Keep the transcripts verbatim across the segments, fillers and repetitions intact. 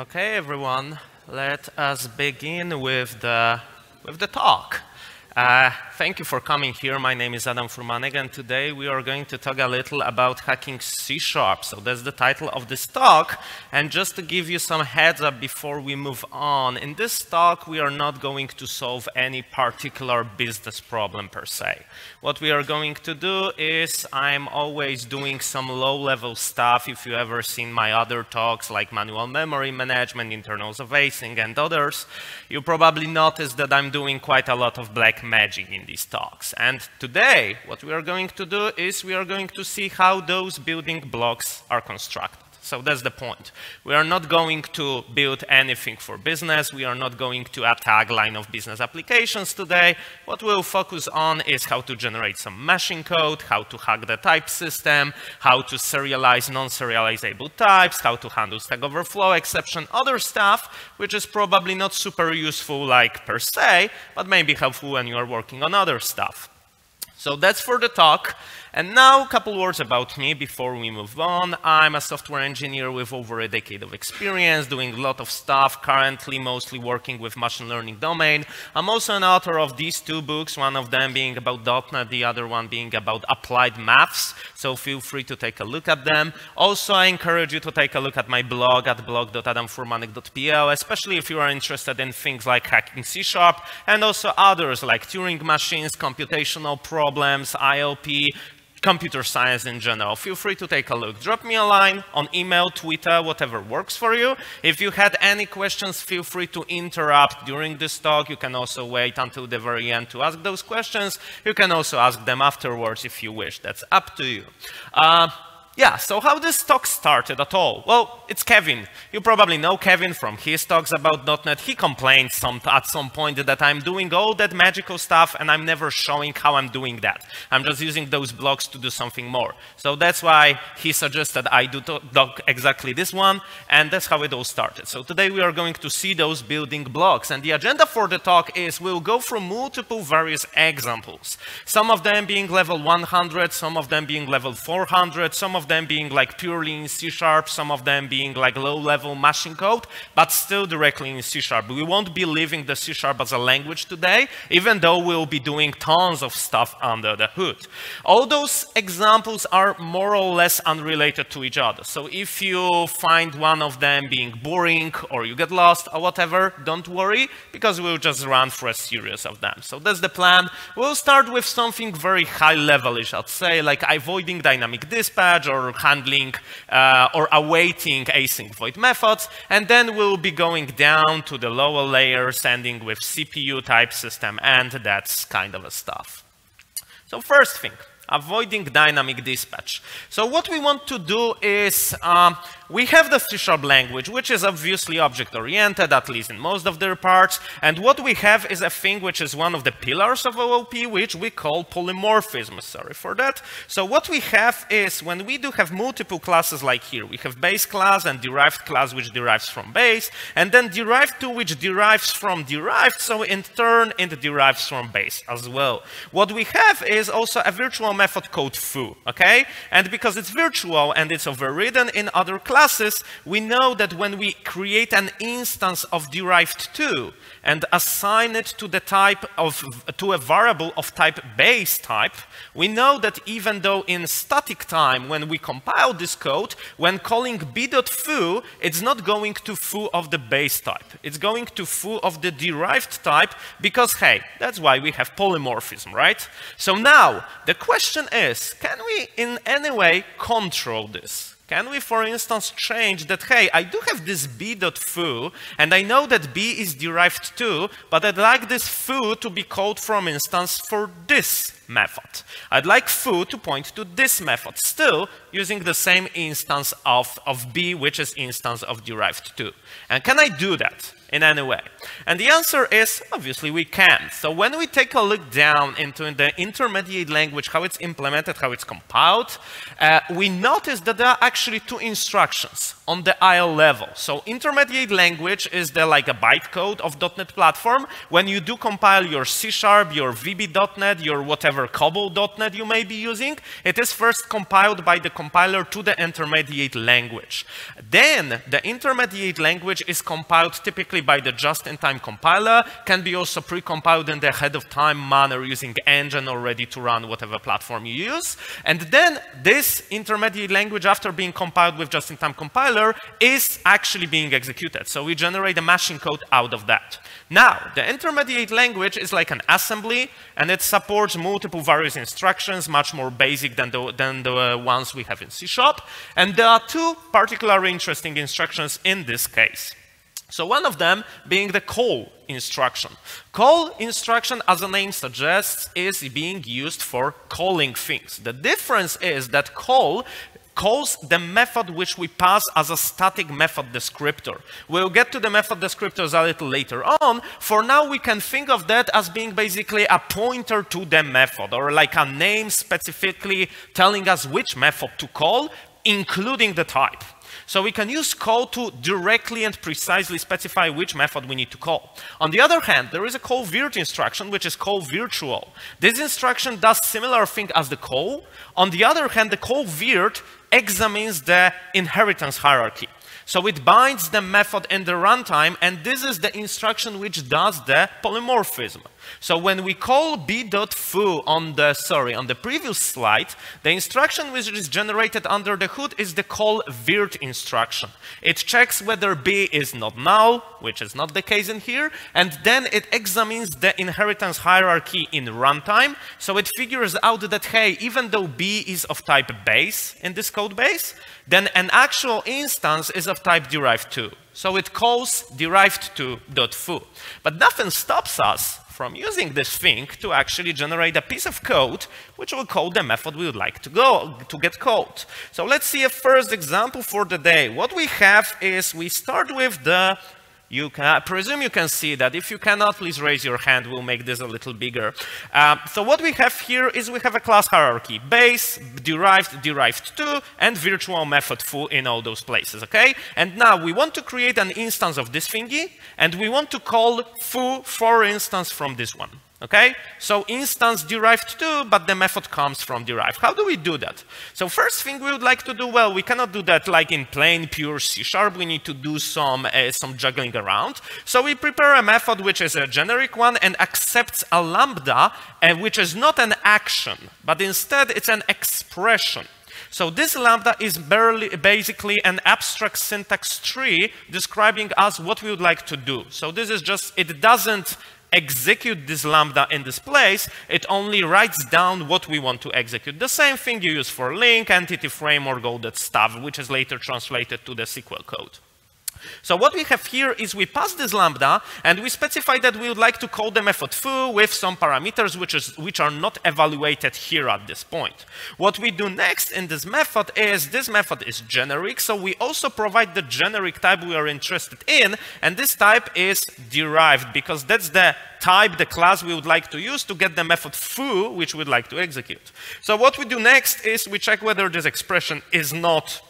Okay, everyone, let us begin with the, with the talk. Uh, thank you for coming here. My name is Adam Furmanek, and today we are going to talk a little about hacking C sharp. So that's the title of this talk. And just to give you some heads up before we move on, in this talk we are not going to solve any particular business problem per se. What we are going to do is, I'm always doing some low-level stuff. If you ever seen my other talks like manual memory management, internal servicing, and others, you probably noticed that I'm doing quite a lot of black magic in these talks. And today, what we are going to do is we are going to see how those building blocks are constructed. So that's the point. We are not going to build anything for business. We are not going to a tagline of business applications today. What we'll focus on is how to generate some machine code, how to hack the type system, how to serialize non-serializable types, how to handle Stack Overflow exception, other stuff, which is probably not super useful like per se, but maybe helpful when you are working on other stuff. So that's for the talk. And now, a couple words about me before we move on. I'm a software engineer with over a decade of experience, doing a lot of stuff, currently mostly working with machine learning domain. I'm also an author of these two books, one of them being about dot net, the other one being about applied maths, so feel free to take a look at them. Also, I encourage you to take a look at my blog at blog dot adam furmanek dot p l, especially if you are interested in things like hacking C sharp, and also others like Turing machines, computational problems, I L P, computer science in general. Feel free to take a look. Drop me a line on email, Twitter, whatever works for you. If you had any questions, feel free to interrupt during this talk. You can also wait until the very end to ask those questions. You can also ask them afterwards if you wish. That's up to you. Uh, Yeah, so how this talk started at all? Well, it's Kevin. You probably know Kevin from his talks about dot net. He complained some, at some point that I'm doing all that magical stuff and I'm never showing how I'm doing that. I'm just using those blocks to do something more. So that's why he suggested I do talk exactly this one, and that's how it all started. So today we are going to see those building blocks, and the agenda for the talk is we'll go through multiple various examples. Some of them being level one hundred, some of them being level four hundred, some of them being like purely in C sharp, some of them being like low-level machine code, but still directly in C sharp. We won't be leaving the C sharp as a language today, even though we'll be doing tons of stuff under the hood. All those examples are more or less unrelated to each other, so if you find one of them being boring or you get lost or whatever, don't worry, because we'll just run through a series of them. So that's the plan. We'll start with something very high-level-ish, I'd say, like avoiding dynamic dispatch or or handling uh, or awaiting async void methods, and then we'll be going down to the lower layers, ending with C P U, type system, and that's kind of a stuff. So first thing, avoiding dynamic dispatch. So what we want to do is, um, we have the C sharp language, which is obviously object-oriented, at least in most of their parts, and what we have is a thing which is one of the pillars of O O P, which we call polymorphism, sorry for that. So what we have is, when we do have multiple classes like here, we have base class and derived class, which derives from base, and then derived to, which derives from derived, so in turn it derives from base as well. What we have is also a virtual method called foo, okay? And because it's virtual and it's overridden in other classes, we know that when we create an instance of derived to and assign it to the type of, to a variable of type base type, we know that even though in static time, when we compile this code, when calling b.foo, it's not going to foo of the base type. It's going to foo of the derived type, because, hey, that's why we have polymorphism, right? So now, the question is, can we in any way control this? Can we, for instance, change that, hey, I do have this b.foo, and I know that b is derived to, but I'd like this foo to be called from instance for this method. I'd like foo to point to this method, still using the same instance of, of b, which is instance of derived to. And can I do that? in any way? And the answer is, obviously, we can. So when we take a look down into the intermediate language, how it's implemented, how it's compiled, uh, we notice that there are actually two instructions on the I O level. So intermediate language is the, like a bytecode of .NET platform. When you do compile your C sharp, your V B dot NET, your whatever COBOL dot NET you may be using, it is first compiled by the compiler to the intermediate language. Then the intermediate language is compiled typically by the just-in-time compiler, can be also pre-compiled in the ahead-of-time manner using engine already to run whatever platform you use. And then this intermediate language, after being compiled with just-in-time compiler, is actually being executed. So we generate a machine code out of that. Now, the intermediate language is like an assembly, and it supports multiple various instructions, much more basic than the, than the ones we have in C sharp. And there are two particularly interesting instructions in this case. So one of them being the call instruction. Call instruction, as the name suggests, is being used for calling things. The difference is that call calls the method which we pass as a static method descriptor. We'll get to the method descriptors a little later on. For now, we can think of that as being basically a pointer to the method, or like a name specifically telling us which method to call, including the type. So we can use call to directly and precisely specify which method we need to call. On the other hand, there is a call virt instruction, which is call virtual. This instruction does similar thing as the call. On the other hand, the call virt examines the inheritance hierarchy. So it binds the method in the runtime, and this is the instruction which does the polymorphism. So when we call b.foo on the, sorry, on the previous slide, the instruction which is generated under the hood is the call virt instruction. It checks whether b is not null, which is not the case in here, and then it examines the inheritance hierarchy in runtime. So it figures out that, hey, even though b is of type base in this code base, then an actual instance is of type derived two. So it calls derived two.foo. But nothing stops us from using this thing to actually generate a piece of code which will call the method we would like to go to get called. So let's see a first example for the day. What we have is we start with the, you can, I presume you can see that. If you cannot, please raise your hand. We'll make this a little bigger. Uh, so what we have here is we have a class hierarchy: base, derived, derived to, and virtual method foo in all those places. Okay. And now we want to create an instance of this thingy, and we want to call foo, for instance, from this one. Okay. So instance derived to, but the method comes from derived. How do we do that? So first thing we would like to do, well, we cannot do that like in plain pure C sharp. We need to do some, uh, some juggling around. So we prepare a method which is a generic one and accepts a lambda, uh, which is not an action, but instead it's an expression. So this lambda is barely, basically an abstract syntax tree describing us what we would like to do. So this is just, it doesn't execute this lambda in this place, it only writes down what we want to execute. The same thing you use for link, entity frame, or all that stuff, which is later translated to the S Q L code. So what we have here is we pass this lambda, and we specify that we would like to call the method foo with some parameters which, is, which are not evaluated here at this point. What we do next in this method is, this method is generic, so we also provide the generic type we are interested in, and this type is derived, because that's the type, the class we would like to use to get the method foo, which we'd like to execute. So what we do next is we check whether this expression is not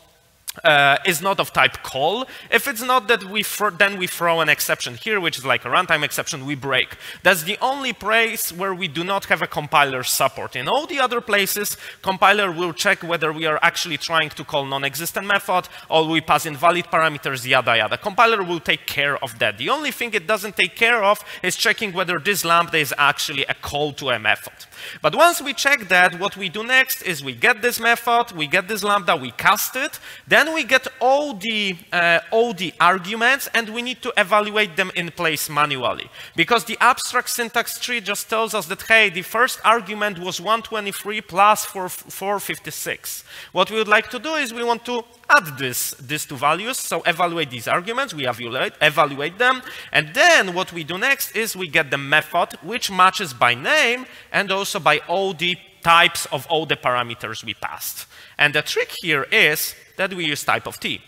Uh, is not of type call. If it's not, that we then we throw an exception here, which is like a runtime exception we break. That's the only place where we do not have a compiler support. In all the other places, compiler will check whether we are actually trying to call non-existent method, or we pass invalid parameters, yada yada. Compiler will take care of that. The only thing it doesn't take care of is checking whether this lambda is actually a call to a method. But once we check that, what we do next is we get this method, we get this lambda, we cast it, then we get all the, uh, all the arguments, and we need to evaluate them in place manually. Because the abstract syntax tree just tells us that, hey, the first argument was one twenty-three plus four fifty-six. What we would like to do is we want to add this, these two values, so evaluate these arguments, we evaluate, evaluate them, and then what we do next is we get the method, which matches by name and also by all the types of all the parameters we passed. And the trick here is that we use type of T.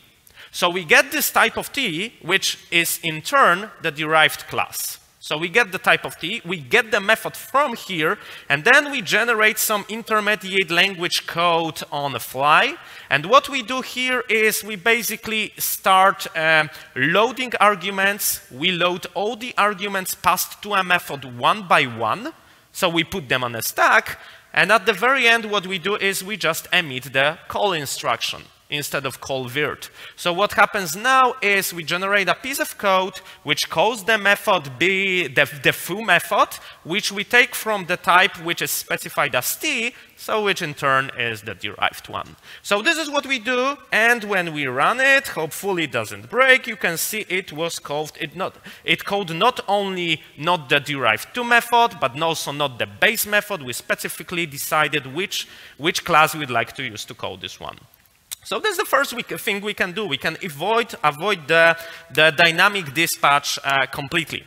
So we get this type of T, which is in turn the derived class. So we get the type of T, we get the method from here, and then we generate some intermediate language code on the fly. And what we do here is we basically start um, loading arguments. We load all the arguments passed to a method one by one. So we put them on a stack. And at the very end, what we do is we just emit the call instruction instead of call virt. So what happens now is we generate a piece of code which calls the method B, the, the foo method, which we take from the type which is specified as T, so which in turn is the derived one. So this is what we do, and when we run it, hopefully it doesn't break. You can see it was called, it, not, it called not only not the derived two method, but also not the base method. We specifically decided which, which class we'd like to use to call this one. So that's the first thing we can do. We can avoid, avoid the, the dynamic dispatch uh, completely.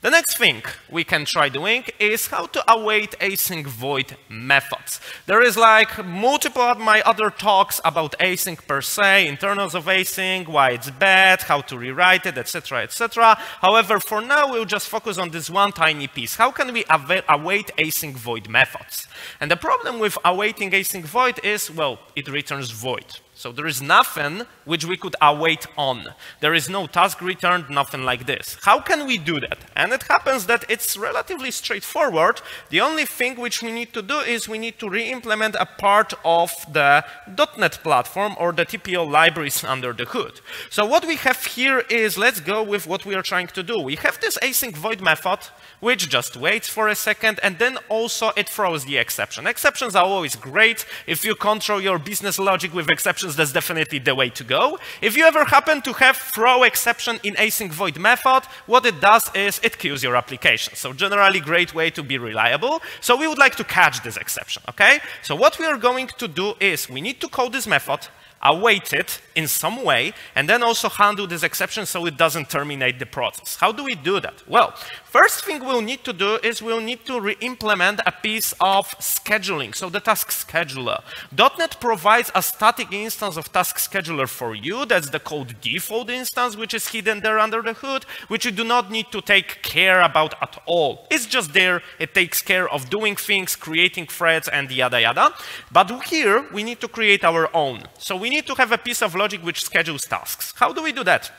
The next thing we can try doing is how to await async void methods. There is like multiple of my other talks about async per se, internals of async, why it's bad, how to rewrite it, et cetera, et cetera. However, for now, we'll just focus on this one tiny piece. How can we await async void methods? And the problem with awaiting async void is, well, it returns void. So there is nothing which we could await on. There is no task returned, nothing like this. How can we do that? And it happens that it's relatively straightforward. The only thing which we need to do is we need to re-implement a part of the dot net platform or the T P O libraries under the hood. So what we have here is, let's go with what we are trying to do. We have this async void method, which just waits for a second, and then also it throws the exception. Exceptions are always great. If you control your business logic with exceptions, that's definitely the way to go. If you ever happen to have throw exception in async void method, what it does is it kills your application. So generally great way to be reliable. So we would like to catch this exception, okay? So what we are going to do is we need to call this method, await it in some way, and then also handle this exception so it doesn't terminate the process. How do we do that? Well, first thing we'll need to do is we'll need to re-implement a piece of scheduling, so the task scheduler. dot net provides a static instance of task scheduler for you. That's the called default instance, which is hidden there under the hood, which you do not need to take care about at all. It's just there. It takes care of doing things, creating threads, and yada yada. But here, we need to create our own. So we We need to have a piece of logic which schedules tasks. How do we do that?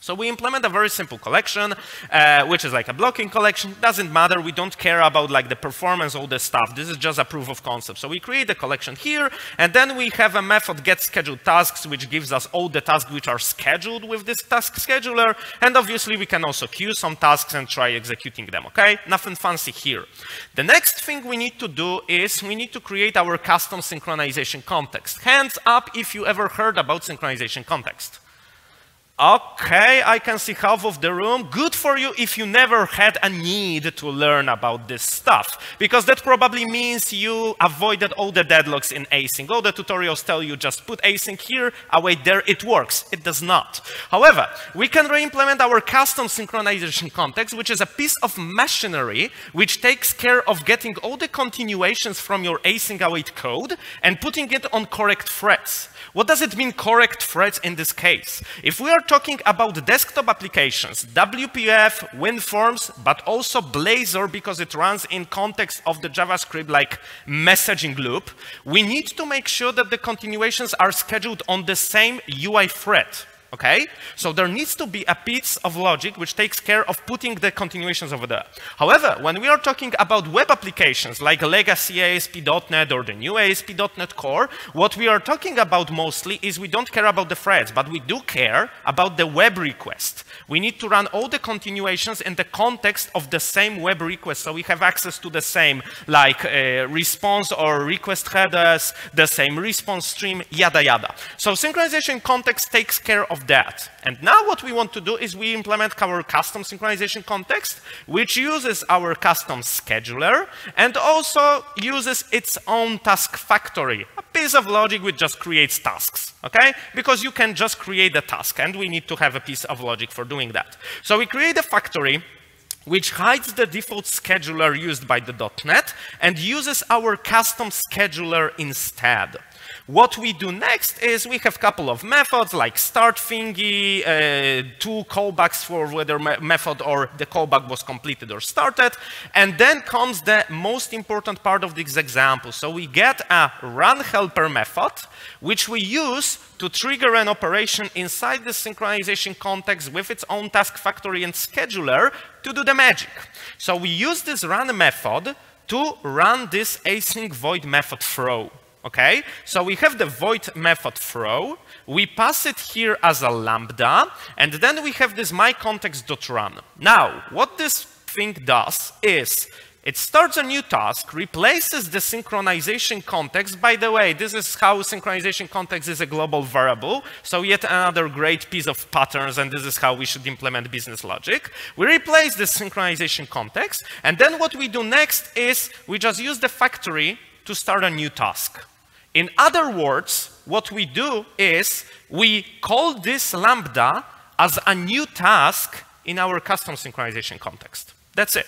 So we implement a very simple collection, uh, which is like a blocking collection. Doesn't matter. We don't care about like the performance, all this stuff. This is just a proof of concept. So we create a collection here, and then we have a method get scheduled tasks, which gives us all the tasks which are scheduled with this task scheduler. And obviously, we can also queue some tasks and try executing them. Okay, nothing fancy here. The next thing we need to do is we need to create our custom synchronization context. Hands up if you ever heard about synchronization context. Okay, I can see half of the room. Good for you if you never had a need to learn about this stuff, because that probably means you avoided all the deadlocks in async. All the tutorials tell you just put async here, await there, it works. It does not. However, we can re-implement our custom synchronization context, which is a piece of machinery which takes care of getting all the continuations from your async await code and putting it on correct threads. What does it mean, correct threads in this case? If we are talking about desktop applications, W P F, WinForms, but also Blazor, because it runs in context of the JavaScript like messaging loop, we need to make sure that the continuations are scheduled on the same U I thread. Okay? So there needs to be a piece of logic which takes care of putting the continuations over there. However, when we are talking about web applications like legacy A S P dot net or the new A S P dot net core, what we are talking about mostly is we don't care about the threads, but we do care about the web request. We need to run all the continuations in the context of the same web request, so we have access to the same like uh, response or request headers, the same response stream, yada yada. So synchronization context takes care of that. And now what we want to do is we implement our custom synchronization context, which uses our custom scheduler and also uses its own task factory, a piece of logic which just creates tasks, okay? Because you can just create a task, and we need to have a piece of logic for doing that. So we create a factory which hides the default scheduler used by the dot net and uses our custom scheduler instead. What we do next is we have a couple of methods like start thingy, uh, two callbacks for whether me method or the callback was completed or started. And then comes the most important part of this example. So we get a run helper method, which we use to trigger an operation inside the synchronization context with its own task factory and scheduler to do the magic. So we use this run method to run this async void method throw. Okay, so we have the void method throw, we pass it here as a lambda, and then we have this myContext.run. Now, what this thing does is, it starts a new task, replaces the synchronization context. By the way, this is how synchronization context is a global variable, so yet another great piece of patterns, and this is how we should implement business logic. We replace the synchronization context, and then what we do next is, we just use the factory to start a new task. In other words, what we do is we call this lambda as a new task in our custom synchronization context. That's it.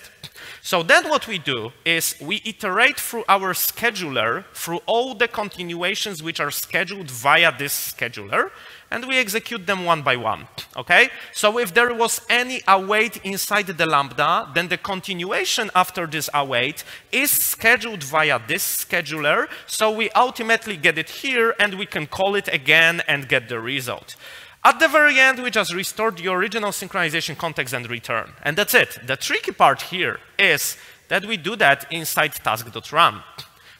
So then what we do is we iterate through our scheduler through all the continuations which are scheduled via this scheduler, and we execute them one by one, okay? So if there was any await inside the lambda, then the continuation after this await is scheduled via this scheduler, so we ultimately get it here, and we can call it again and get the result. At the very end, we just restore the original synchronization context and return, and that's it. The tricky part here is that we do that inside task.run.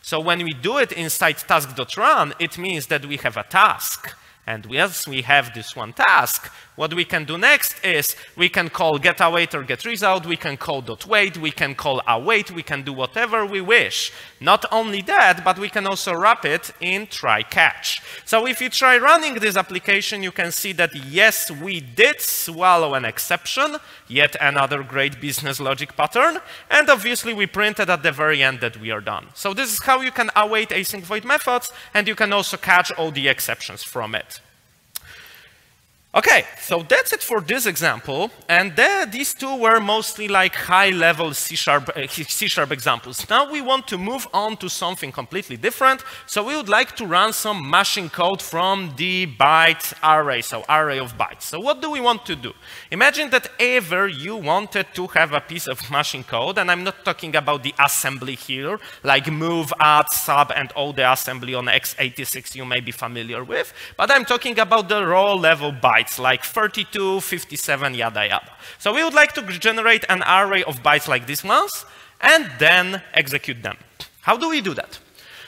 So when we do it inside task.run, it means that we have a task. And once we have this one task, what we can do next is we can call getAwait or getResult, we can call .wait, we can call await, we can do whatever we wish. Not only that, but we can also wrap it in try-catch. So if you try running this application, you can see that yes, we did swallow an exception, yet another great business logic pattern, and obviously we printed at the very end that we are done. So this is how you can await async void methods, and you can also catch all the exceptions from it. Okay, so that's it for this example, and there, these two were mostly like high-level C sharp, uh, C sharp examples. Now we want to move on to something completely different, so we would like to run some machine code from the byte array, so array of bytes. So what do we want to do? Imagine that ever you wanted to have a piece of machine code, and I'm not talking about the assembly here, like move, add, sub, and all the assembly on x eighty-six you may be familiar with, but I'm talking about the raw-level bytes. Like thirty-two, fifty-seven, yada yada. So we would like to generate an array of bytes like these ones and then execute them. How do we do that?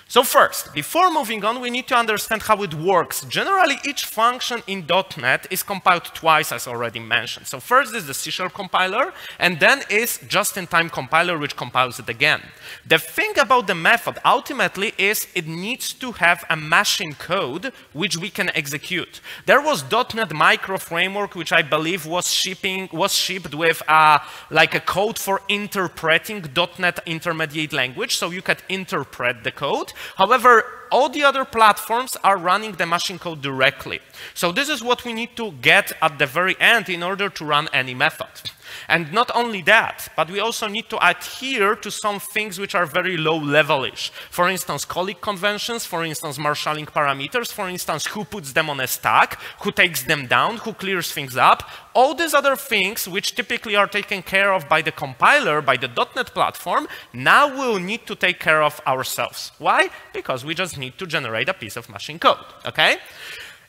So first, before moving on, we need to understand how it works. Generally, each function in dot net is compiled twice, as already mentioned. So first is the C sharp compiler, and then is just-in-time compiler, which compiles it again. The thing about the method, ultimately, is it needs to have a machine code which we can execute. There was dot net micro framework, which I believe was, shipping, was shipped with a, like a code for interpreting dot net intermediate language, so you could interpret the code. However, all the other platforms are running the machine code directly. So this is what we need to get at the very end in order to run any method. And not only that, but we also need to adhere to some things which are very low-level-ish. For instance, colleague conventions, for instance, marshalling parameters, for instance, who puts them on a stack, who takes them down, who clears things up. All these other things, which typically are taken care of by the compiler, by the dot net platform, now we'll need to take care of ourselves. Why? Because we just need to generate a piece of machine code, okay?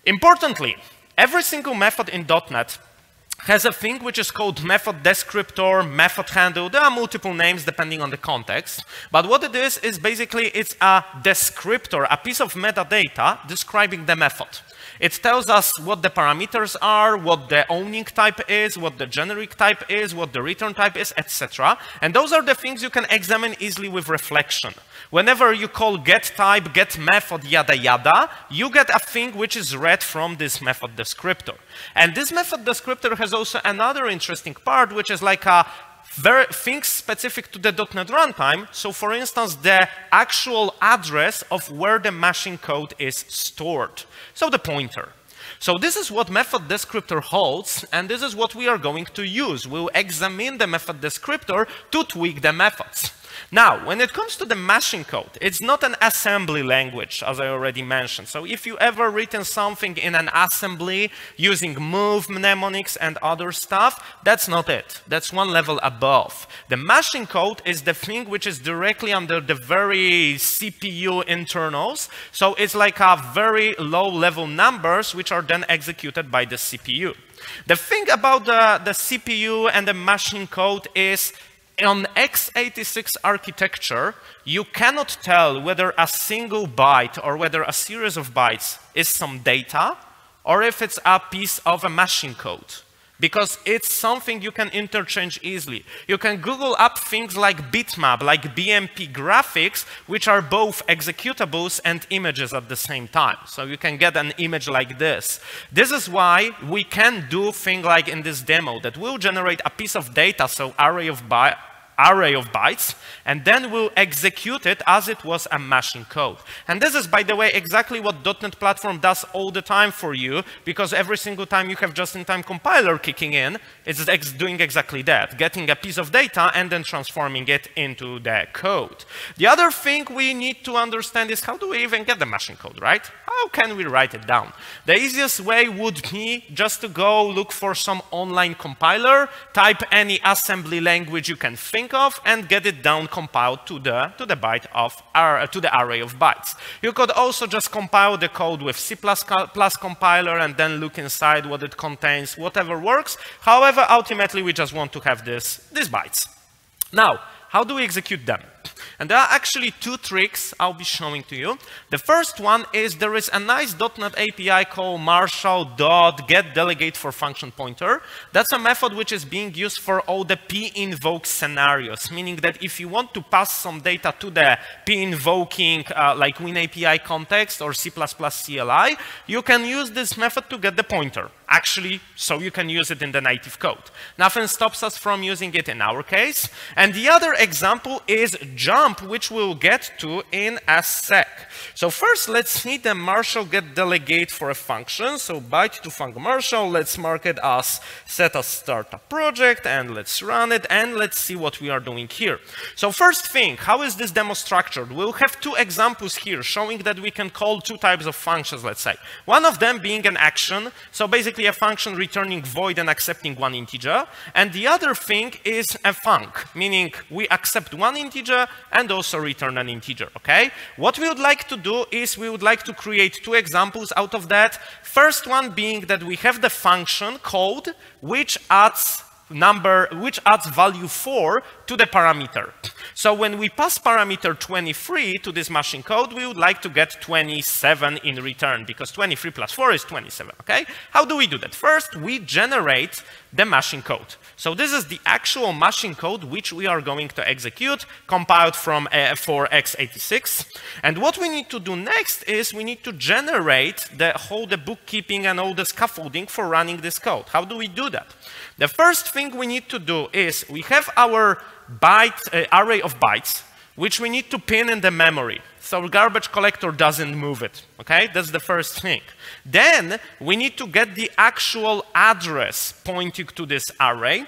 Importantly, every single method in dot net has a thing which is called method descriptor, method handle. There are multiple names depending on the context. But what it is, is basically it's a descriptor, a piece of metadata describing the method. It tells us what the parameters are, what the owning type is, what the generic type is, what the return type is, et cetera. And those are the things you can examine easily with reflection. Whenever you call getType, getMethod, yada yada, you get a thing which is read from this method descriptor. And this method descriptor has also another interesting part, which is like a very things specific to the dot net runtime. So for instance, the actual address of where the machine code is stored. So the pointer. So this is what method descriptor holds, and this is what we are going to use. We'll examine the method descriptor to tweak the methods. Now, when it comes to the machine code, it's not an assembly language, as I already mentioned. So if you ever written something in an assembly using move mnemonics and other stuff, that's not it. That's one level above. The machine code is the thing which is directly under the very C P U internals. So it's like a very low level numbers which are then executed by the C P U. The thing about the, the C P U and the machine code is on x eighty-six architecture, you cannot tell whether a single byte or whether a series of bytes is some data or if it's a piece of a machine code, because it's something you can interchange easily. You can Google up things like bitmap, like B M P graphics, which are both executables and images at the same time. So you can get an image like this. This is why we can do things like in this demo, that we'll generate a piece of data, so array of bytes, array of bytes, and then we'll execute it as it was a machine code. And this is, by the way, exactly what .NET Platform does all the time for you, because every single time you have just-in-time compiler kicking in, it's ex doing exactly that, getting a piece of data and then transforming it into the code. The other thing we need to understand is how do we even get the machine code, right? How can we write it down? The easiest way would be just to go look for some online compiler, type any assembly language you can think of and get it down compiled to the to the byte of our, to the array of bytes. You could also just compile the code with C plus plus compiler and then look inside what it contains, whatever works. However, ultimately we just want to have this these bytes. Now, how do we execute them? And there are actually two tricks I'll be showing to you. The first one is there is a nice .NET A P I called marshal dot get delegate for function pointer. That's a method which is being used for all the p-invoke scenarios, meaning that if you want to pass some data to the p-invoking uh, like WinAPI context or C plus plus C L I, you can use this method to get the pointer. Actually, so you can use it in the native code. Nothing stops us from using it in our case. And the other example is jump, which we'll get to in a sec. So first, let's see the marshal get delegate for a function. So byte to func marshal, let's mark it as set as start a project, and let's run it, and let's see what we are doing here. So first thing, how is this demo structured? We'll have two examples here showing that we can call two types of functions, let's say. One of them being an action. So basically, a function returning void and accepting one integer, and the other thing is a func, meaning we accept one integer and also return an integer, okay? What we would like to do is we would like to create two examples out of that. First one being that we have the function code which adds number, which adds value four to the parameter. So when we pass parameter twenty-three to this machine code, we would like to get twenty-seven in return, because twenty-three plus four is twenty-seven, okay? How do we do that? First, we generate the machine code. So this is the actual machine code which we are going to execute, compiled from uh, for x eighty-six. And what we need to do next is we need to generate the whole the bookkeeping and all the scaffolding for running this code. How do we do that? The first thing we need to do is we have our byte, uh, array of bytes, which we need to pin in the memory, so garbage collector doesn't move it, okay? That's the first thing. Then we need to get the actual address pointing to this array.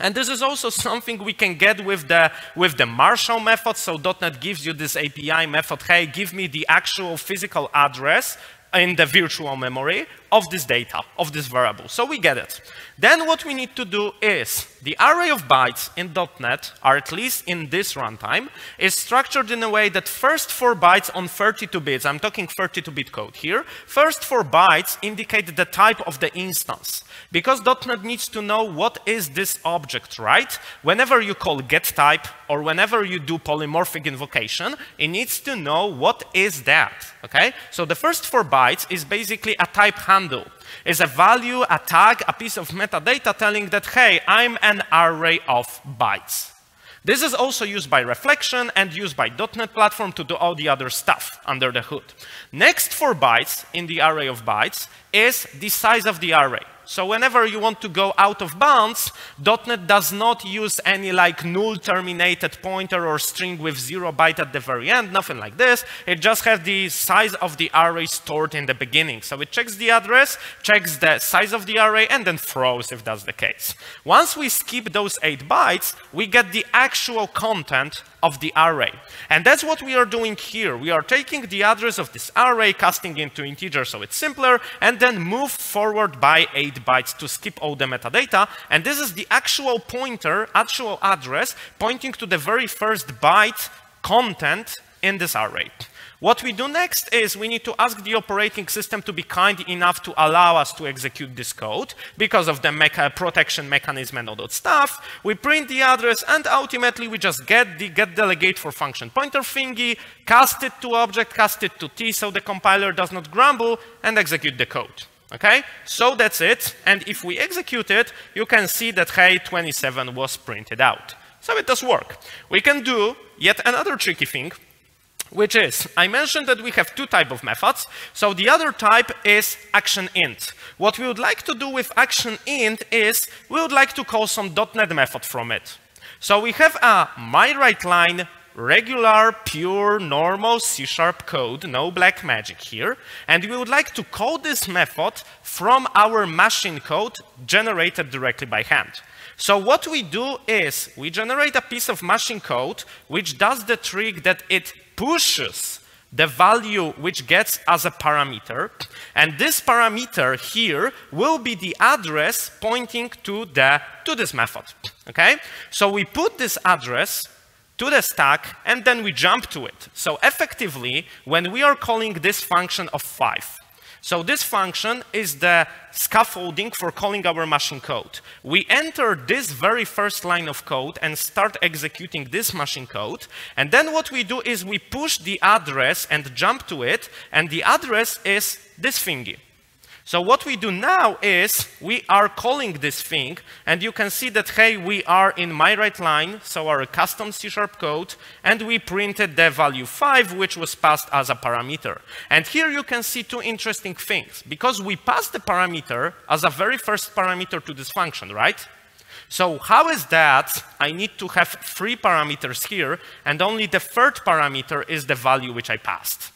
And this is also something we can get with the, with the marshal method. So .NET gives you this A P I method, hey, give me the actual physical address in the virtual memory of this data, of this variable. So we get it. Then what we need to do is the array of bytes in .NET, or at least in this runtime, is structured in a way that first four bytes on thirty-two bits, I'm talking thirty-two bit code here, first four bytes indicate the type of the instance. Because .NET needs to know what is this object, right? Whenever you call get type or whenever you do polymorphic invocation, it needs to know what is that, okay? So the first four bytes is basically a type handle. It's a value, a tag, a piece of metadata telling that, hey, I'm an array of bytes. This is also used by Reflection and used by .NET Platform to do all the other stuff under the hood. Next four bytes in the array of bytes is the size of the array. So whenever you want to go out of bounds, .NET does not use any like null terminated pointer or string with zero byte at the very end, nothing like this. It just has the size of the array stored in the beginning. So it checks the address, checks the size of the array, and then throws if that's the case. Once we skip those eight bytes, we get the actual content of the array. And that's what we are doing here. We are taking the address of this array, casting it into integer so it's simpler, and then move forward by eight bytes to skip all the metadata. And this is the actual pointer, actual address, pointing to the very first byte content in this array. What we do next is we need to ask the operating system to be kind enough to allow us to execute this code because of the mecha protection mechanism and all that stuff. We print the address, and ultimately we just get the get delegate for function pointer thingy, cast it to object, cast it to T so the compiler does not grumble, and execute the code. Okay? So that's it. And if we execute it, you can see that hey, twenty-seven was printed out. So it does work. We can do yet another tricky thing, which is, I mentioned that we have two types of methods. So the other type is action int. What we would like to do with action int is we would like to call some .NET method from it. So we have a myWriteLine, regular, pure, normal C sharp code, no black magic here. And we would like to call this method from our machine code generated directly by hand. So what we do is we generate a piece of machine code which does the trick that it pushes the value which gets as a parameter, and this parameter here will be the address pointing to the to this method. Okay? So we put this address to the stack, and then we jump to it. So effectively, when we are calling this function of five, so this function is the scaffolding for calling our machine code. We enter this very first line of code and start executing this machine code. And then what we do is we push the address and jump to it. And the address is this thingy. So what we do now is we are calling this thing. And you can see that, hey, we are in myWriteLine, so our custom C sharp code. And we printed the value five, which was passed as a parameter. And here you can see two interesting things. Because we passed the parameter as a very first parameter to this function, right? So how is that I need to have three parameters here, and only the third parameter is the value which I passed?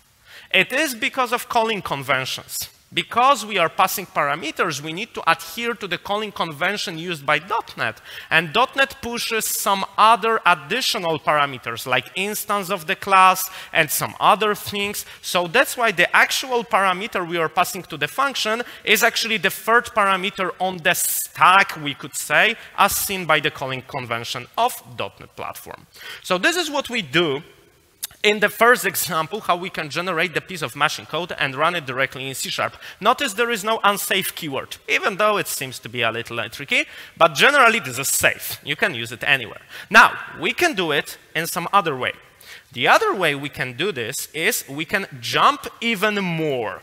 It is because of calling conventions. Because we are passing parameters, we need to adhere to the calling convention used by .NET. And .NET pushes some other additional parameters, like instance of the class and some other things. So that's why the actual parameter we are passing to the function is actually the third parameter on the stack, we could say, as seen by the calling convention of .NET Platform. So this is what we do in the first example, how we can generate the piece of machine code and run it directly in C sharp. Notice there is no unsafe keyword, even though it seems to be a little tricky, but generally this is safe. You can use it anywhere. Now, we can do it in some other way. The other way we can do this is we can jump even more.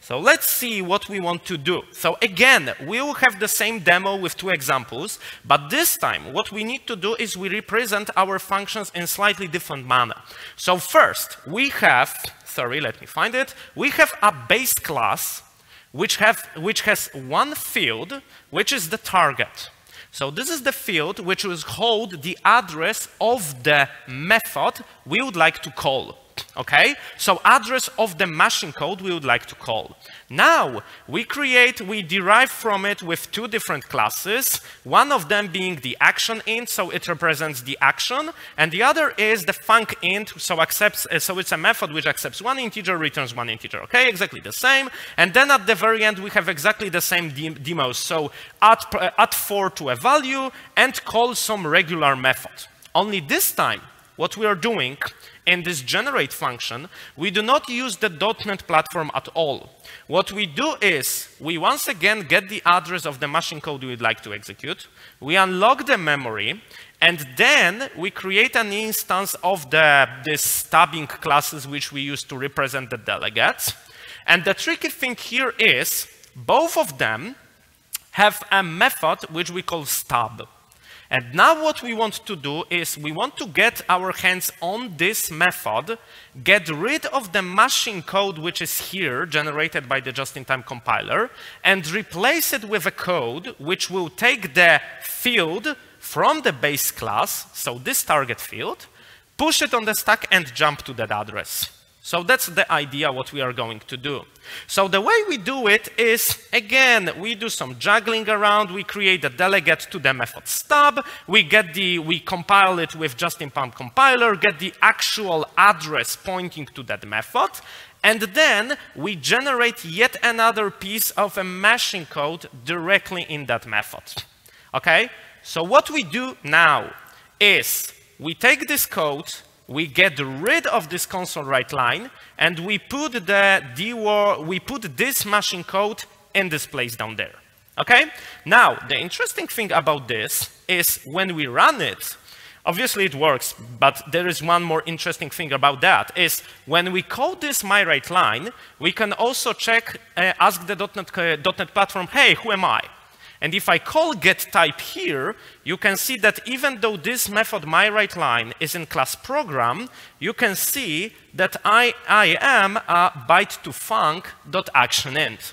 So let's see what we want to do. So again, we will have the same demo with two examples, but this time what we need to do is we represent our functions in slightly different manner. So first, we have, sorry, let me find it, we have a base class which, have, which has one field, which is the target. So this is the field which will hold the address of the method we would like to call. Okay, so address of the machine code we would like to call. Now, we create, we derive from it with two different classes, one of them being the action int, so it represents the action, and the other is the func int, so accepts, so it's a method which accepts one integer, returns one integer, okay, exactly the same. And then at the very end, we have exactly the same de demos, so add, uh, add four to a value and call some regular method. Only this time, what we are doing in this generate function, we do not use the .NET Platform at all. What we do is we once again get the address of the machine code we would like to execute, we unlock the memory, and then we create an instance of the this tabbing classes which we use to represent the delegates. And the tricky thing here is both of them have a method which we call stab. And now what we want to do is we want to get our hands on this method, get rid of the machine code which is here, generated by the just-in-time compiler, and replace it with a code which will take the field from the base class, so this target field, push it on the stack and jump to that address. So that's the idea what we are going to do. So the way we do it is, again, we do some juggling around, we create a delegate to the method stub, we get the, we compile it with just-in-time compiler, get the actual address pointing to that method, and then we generate yet another piece of a machine code directly in that method. Okay? So what we do now is we take this code, we get rid of this console write line, and we put the D W O R, we put this machine code in this place down there. Okay? Now, the interesting thing about this is when we run it, obviously it works, but there is one more interesting thing about that, is when we call this myWrite line, we can also check, uh, ask the .NET, uh, .NET platform, hey, who am I? And if I call getType here, you can see that even though this method myWriteLine is in class program, you can see that I, I am a byte to func dot action int.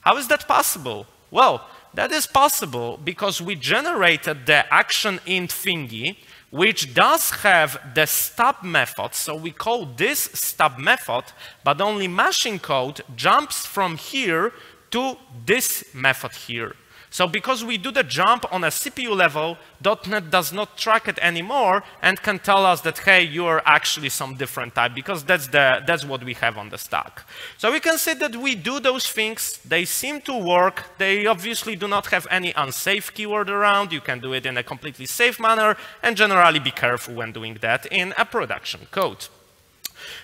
How is that possible? Well, that is possible because we generated the actionInt thingy, which does have the stub method, so we call this stub method, but only machine code jumps from here to this method here. So because we do the jump on a C P U level, .NET does not track it anymore and can tell us that, hey, you are actually some different type, because that's, the, that's what we have on the stack. So we can see that we do those things. They seem to work. They obviously do not have any unsafe keyword around. You can do it in a completely safe manner, and generally be careful when doing that in a production code.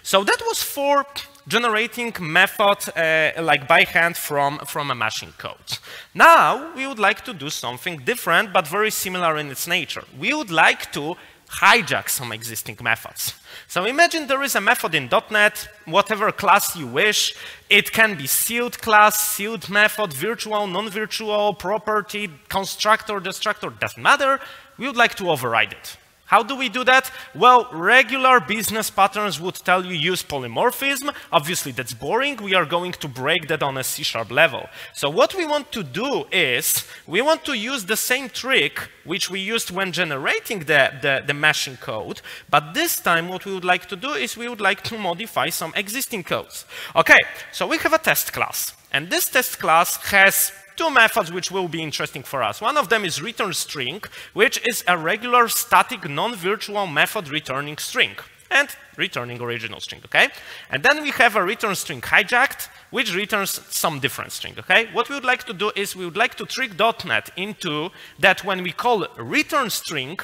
So that was for generating method uh, like by hand from, from a machine code. Now, we would like to do something different, but very similar in its nature. We would like to hijack some existing methods. So imagine there is a method in .NET, whatever class you wish. It can be sealed class, sealed method, virtual, non-virtual, property, constructor, destructor, doesn't matter. We would like to override it. How do we do that? Well, regular business patterns would tell you use polymorphism. Obviously, that's boring. We are going to break that on a C sharp level. So what we want to do is we want to use the same trick which we used when generating the, the, the machine code, but this time what we would like to do is we would like to modify some existing codes. Okay, so we have a test class, and this test class has two methods which will be interesting for us. One of them is return string, which is a regular static non-virtual method returning string and returning original string, okay? And then we have a return string hijacked, which returns some different string, okay? What we would like to do is we would like to trick .NET into that when we call return string,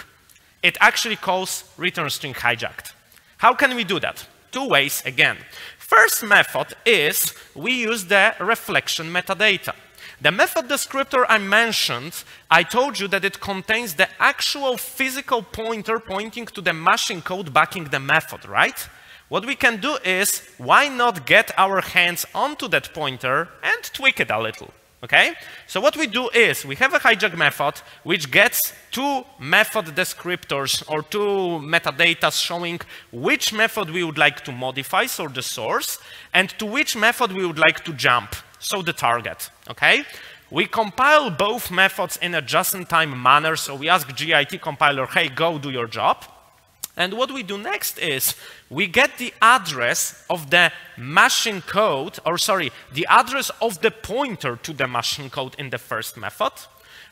it actually calls return string hijacked. How can we do that? Two ways again. First method is we use the reflection metadata. The method descriptor I mentioned, I told you that it contains the actual physical pointer pointing to the machine code backing the method, right? What we can do is, why not get our hands onto that pointer and tweak it a little, okay? So what we do is, we have a hijack method which gets two method descriptors or two metadata showing which method we would like to modify, so the source, and to which method we would like to jump. So the target, okay? We compile both methods in a just-in-time manner, so we ask Git compiler, hey, go do your job. And what we do next is we get the address of the machine code, or sorry, the address of the pointer to the machine code in the first method.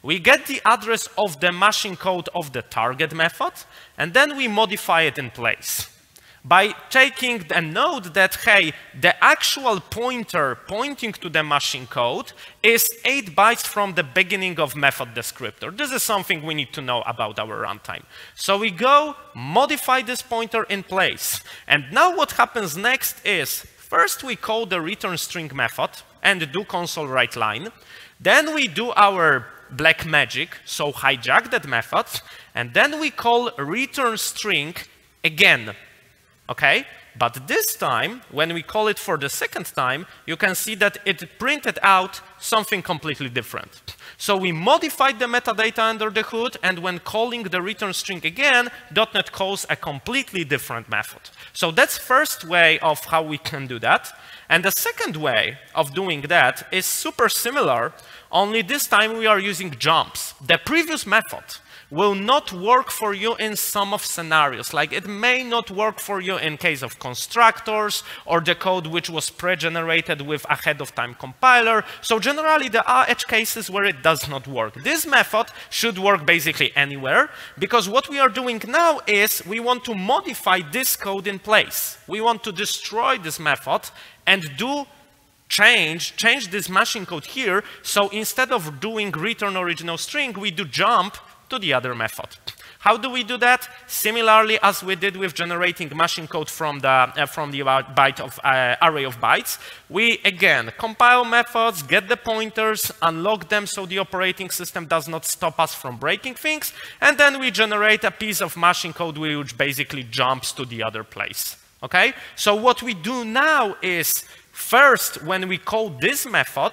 We get the address of the machine code of the target method, and then we modify it in place by taking a note that, hey, the actual pointer pointing to the machine code is eight bytes from the beginning of method descriptor. This is something we need to know about our runtime. So we go modify this pointer in place. And now what happens next is, first we call the return string method and do console write line. Then we do our black magic, so hijack that method. And then we call return string again. Okay? But this time, when we call it for the second time, you can see that it printed out something completely different. So we modified the metadata under the hood, and when calling the return string again, .NET calls a completely different method. So that's the first way of how we can do that. And the second way of doing that is super similar, only this time we are using jumps. The previous method will not work for you in some of scenarios. Like it may not work for you in case of constructors or the code which was pre-generated with ahead of time compiler. So generally there are edge cases where it does not work. This method should work basically anywhere, because what we are doing now is we want to modify this code in place. We want to destroy this method and do Change, change this machine code here, so instead of doing return original string, we do jump to the other method. How do we do that? Similarly, as we did with generating machine code from the, uh, from the byte of, uh, array of bytes, we again compile methods, get the pointers, unlock them so the operating system does not stop us from breaking things, and then we generate a piece of machine code which basically jumps to the other place. Okay? So what we do now is, first, when we call this method,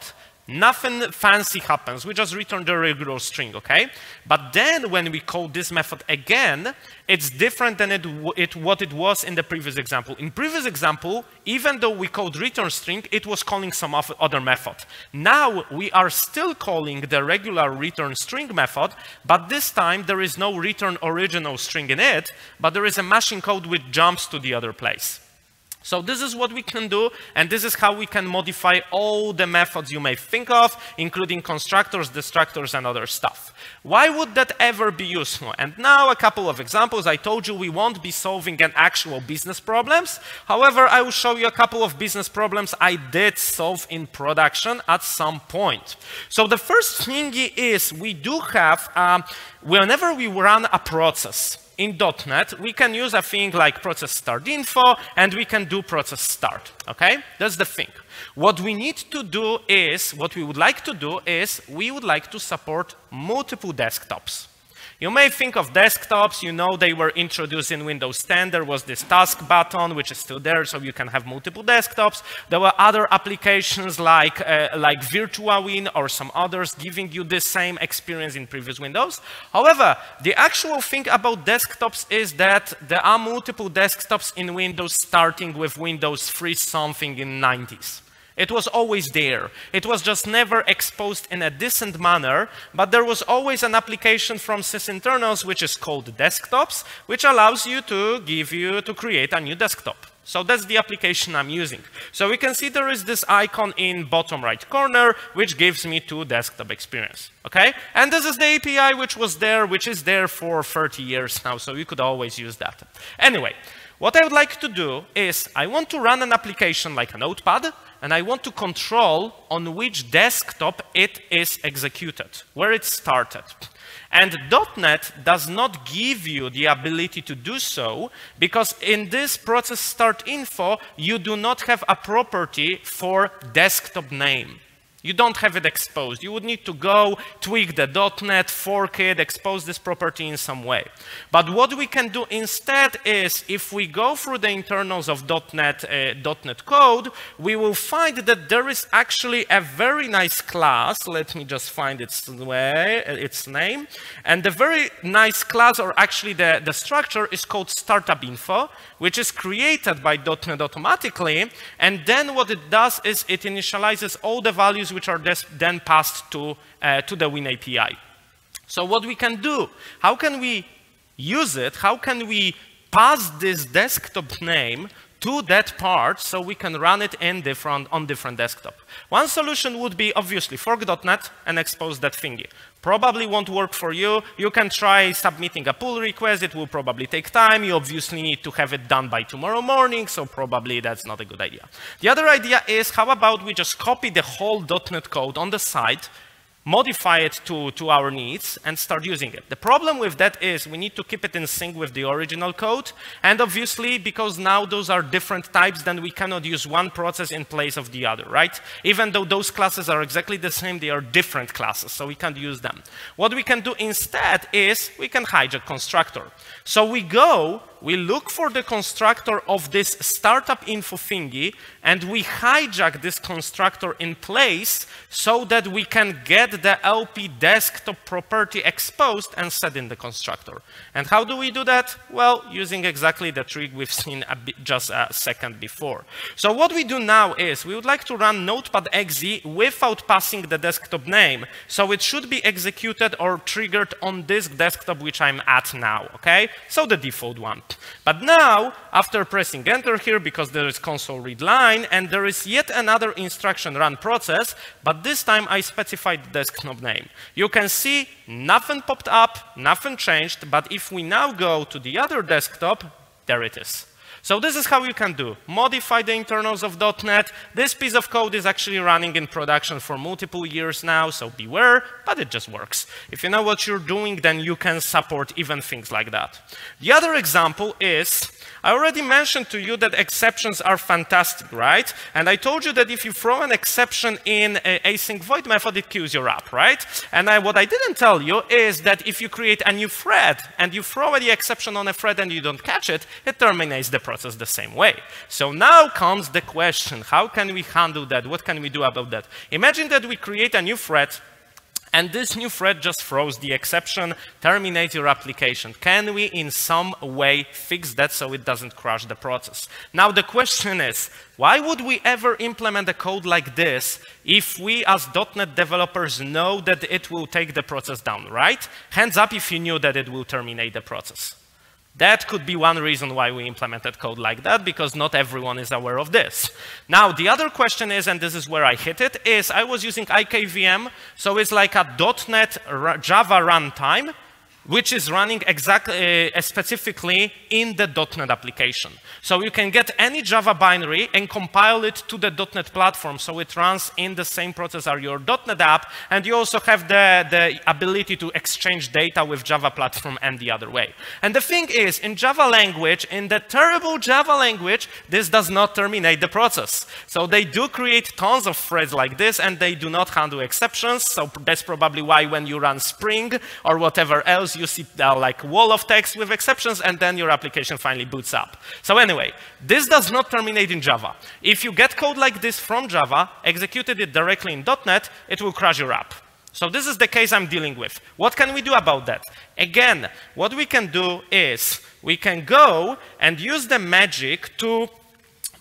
nothing fancy happens. We just return the regular string, okay? But then when we call this method again, it's different than it, it, what it was in the previous example. In previous example, even though we called return string, it was calling some other method. Now we are still calling the regular return string method, but this time there is no return original string in it, but there is a machine code which jumps to the other place. So this is what we can do, and this is how we can modify all the methods you may think of, including constructors, destructors, and other stuff. Why would that ever be useful? And now a couple of examples. I told you we won't be solving an actual business problems. However, I will show you a couple of business problems I did solve in production at some point. So the first thing is we do have, um, whenever we run a process, in .NET, we can use a thing like process start info, and we can do process start, okay? That's the thing. What we need to do is, what we would like to do is, we would like to support multiple desktops. You may think of desktops, you know they were introduced in Windows ten, there was this task button, which is still there, so you can have multiple desktops. There were other applications like, uh, like VirtuaWin or some others giving you the same experience in previous Windows. However, the actual thing about desktops is that there are multiple desktops in Windows starting with Windows three something in the nineties. It was always there. It was just never exposed in a decent manner, but there was always an application from sysinternals, which is called desktops, which allows you to give you, to create a new desktop. So that's the application I'm using. So we can see there is this icon in bottom right corner, which gives me two desktop experience, okay? And this is the A P I which was there, which is there for thirty years now, so you could always use that. Anyway, what I would like to do is I want to run an application like a notepad, and I want to control on which desktop it is executed, where it started. And .NET does not give you the ability to do so, because in this process start info, you do not have a property for desktop name. You don't have it exposed. You would need to go tweak the .NET, fork it, expose this property in some way. But what we can do instead is, if we go through the internals of .NET, uh, .NET code, we will find that there is actually a very nice class. Let me just find its way, its name. And the very nice class, or actually the, the structure, is called Startup Info, which is created by .NET automatically. And then what it does is it initializes all the values which are then passed to, uh, to the Win A P I. So what we can do, how can we use it? How can we pass this desktop name to that part so we can run it in different, on different desktop? One solution would be, obviously, fork dot net and expose that thingy. Probably won't work for you. You can try submitting a pull request. It will probably take time. You obviously need to have it done by tomorrow morning, so probably that's not a good idea. The other idea is, how about we just copy the whole .NET code on the side, modify it to, to our needs, and start using it. The problem with that is we need to keep it in sync with the original code, and obviously, because now those are different types, then we cannot use one process in place of the other, right? Even though those classes are exactly the same, they are different classes, so we can't use them. What we can do instead is we can hijack constructor. So we go, we look for the constructor of this startup info thingy, and we hijack this constructor in place so that we can get the L P desktop property exposed and set in the constructor. And how do we do that? Well, using exactly the trick we've seen a bit, just a second before. So what we do now is we would like to run notepad dot E X E without passing the desktop name. So it should be executed or triggered on this desktop which I'm at now, okay? So the default one. But now, after pressing enter here, because there is console read line, and there is yet another instruction run process, but this time I specified the desktop name. You can see nothing popped up, nothing changed, but if we now go to the other desktop, there it is. So this is how you can do. Modify the internals of dot net. This piece of code is actually running in production for multiple years now, so beware, but it just works. If you know what you're doing, then you can support even things like that. The other example is, I already mentioned to you that exceptions are fantastic, right? And I told you that if you throw an exception in an async void method, it queues your app, right? And I, what I didn't tell you is that if you create a new thread and you throw the exception on a thread and you don't catch it, it terminates the process the same way. So now comes the question, how can we handle that? What can we do about that? Imagine that we create a new thread, and this new thread just throws the exception, terminate your application. Can we in some way fix that so it doesn't crash the process? Now the question is, why would we ever implement a code like this if we as dot net developers know that it will take the process down, right? Hands up if you knew that it will terminate the process. That could be one reason why we implemented code like that, because not everyone is aware of this. Now, the other question is, and this is where I hit it, is I was using I K V M, so it's like a dot net Java runtime, which is running exactly, uh, specifically in the dot net application. So you can get any Java binary and compile it to the dot net platform, so it runs in the same process as your dot net app, and you also have the, the ability to exchange data with Java platform and the other way. And the thing is, in Java language, in the terrible Java language, this does not terminate the process. So they do create tons of threads like this, and they do not handle exceptions, so that's probably why when you run Spring or whatever else, you see uh, like wall of text with exceptions, and then your application finally boots up. So anyway, this does not terminate in Java. If you get code like this from Java, executed it directly in dot net, it will crash your app. So this is the case I'm dealing with. What can we do about that? Again, what we can do is we can go and use the magic to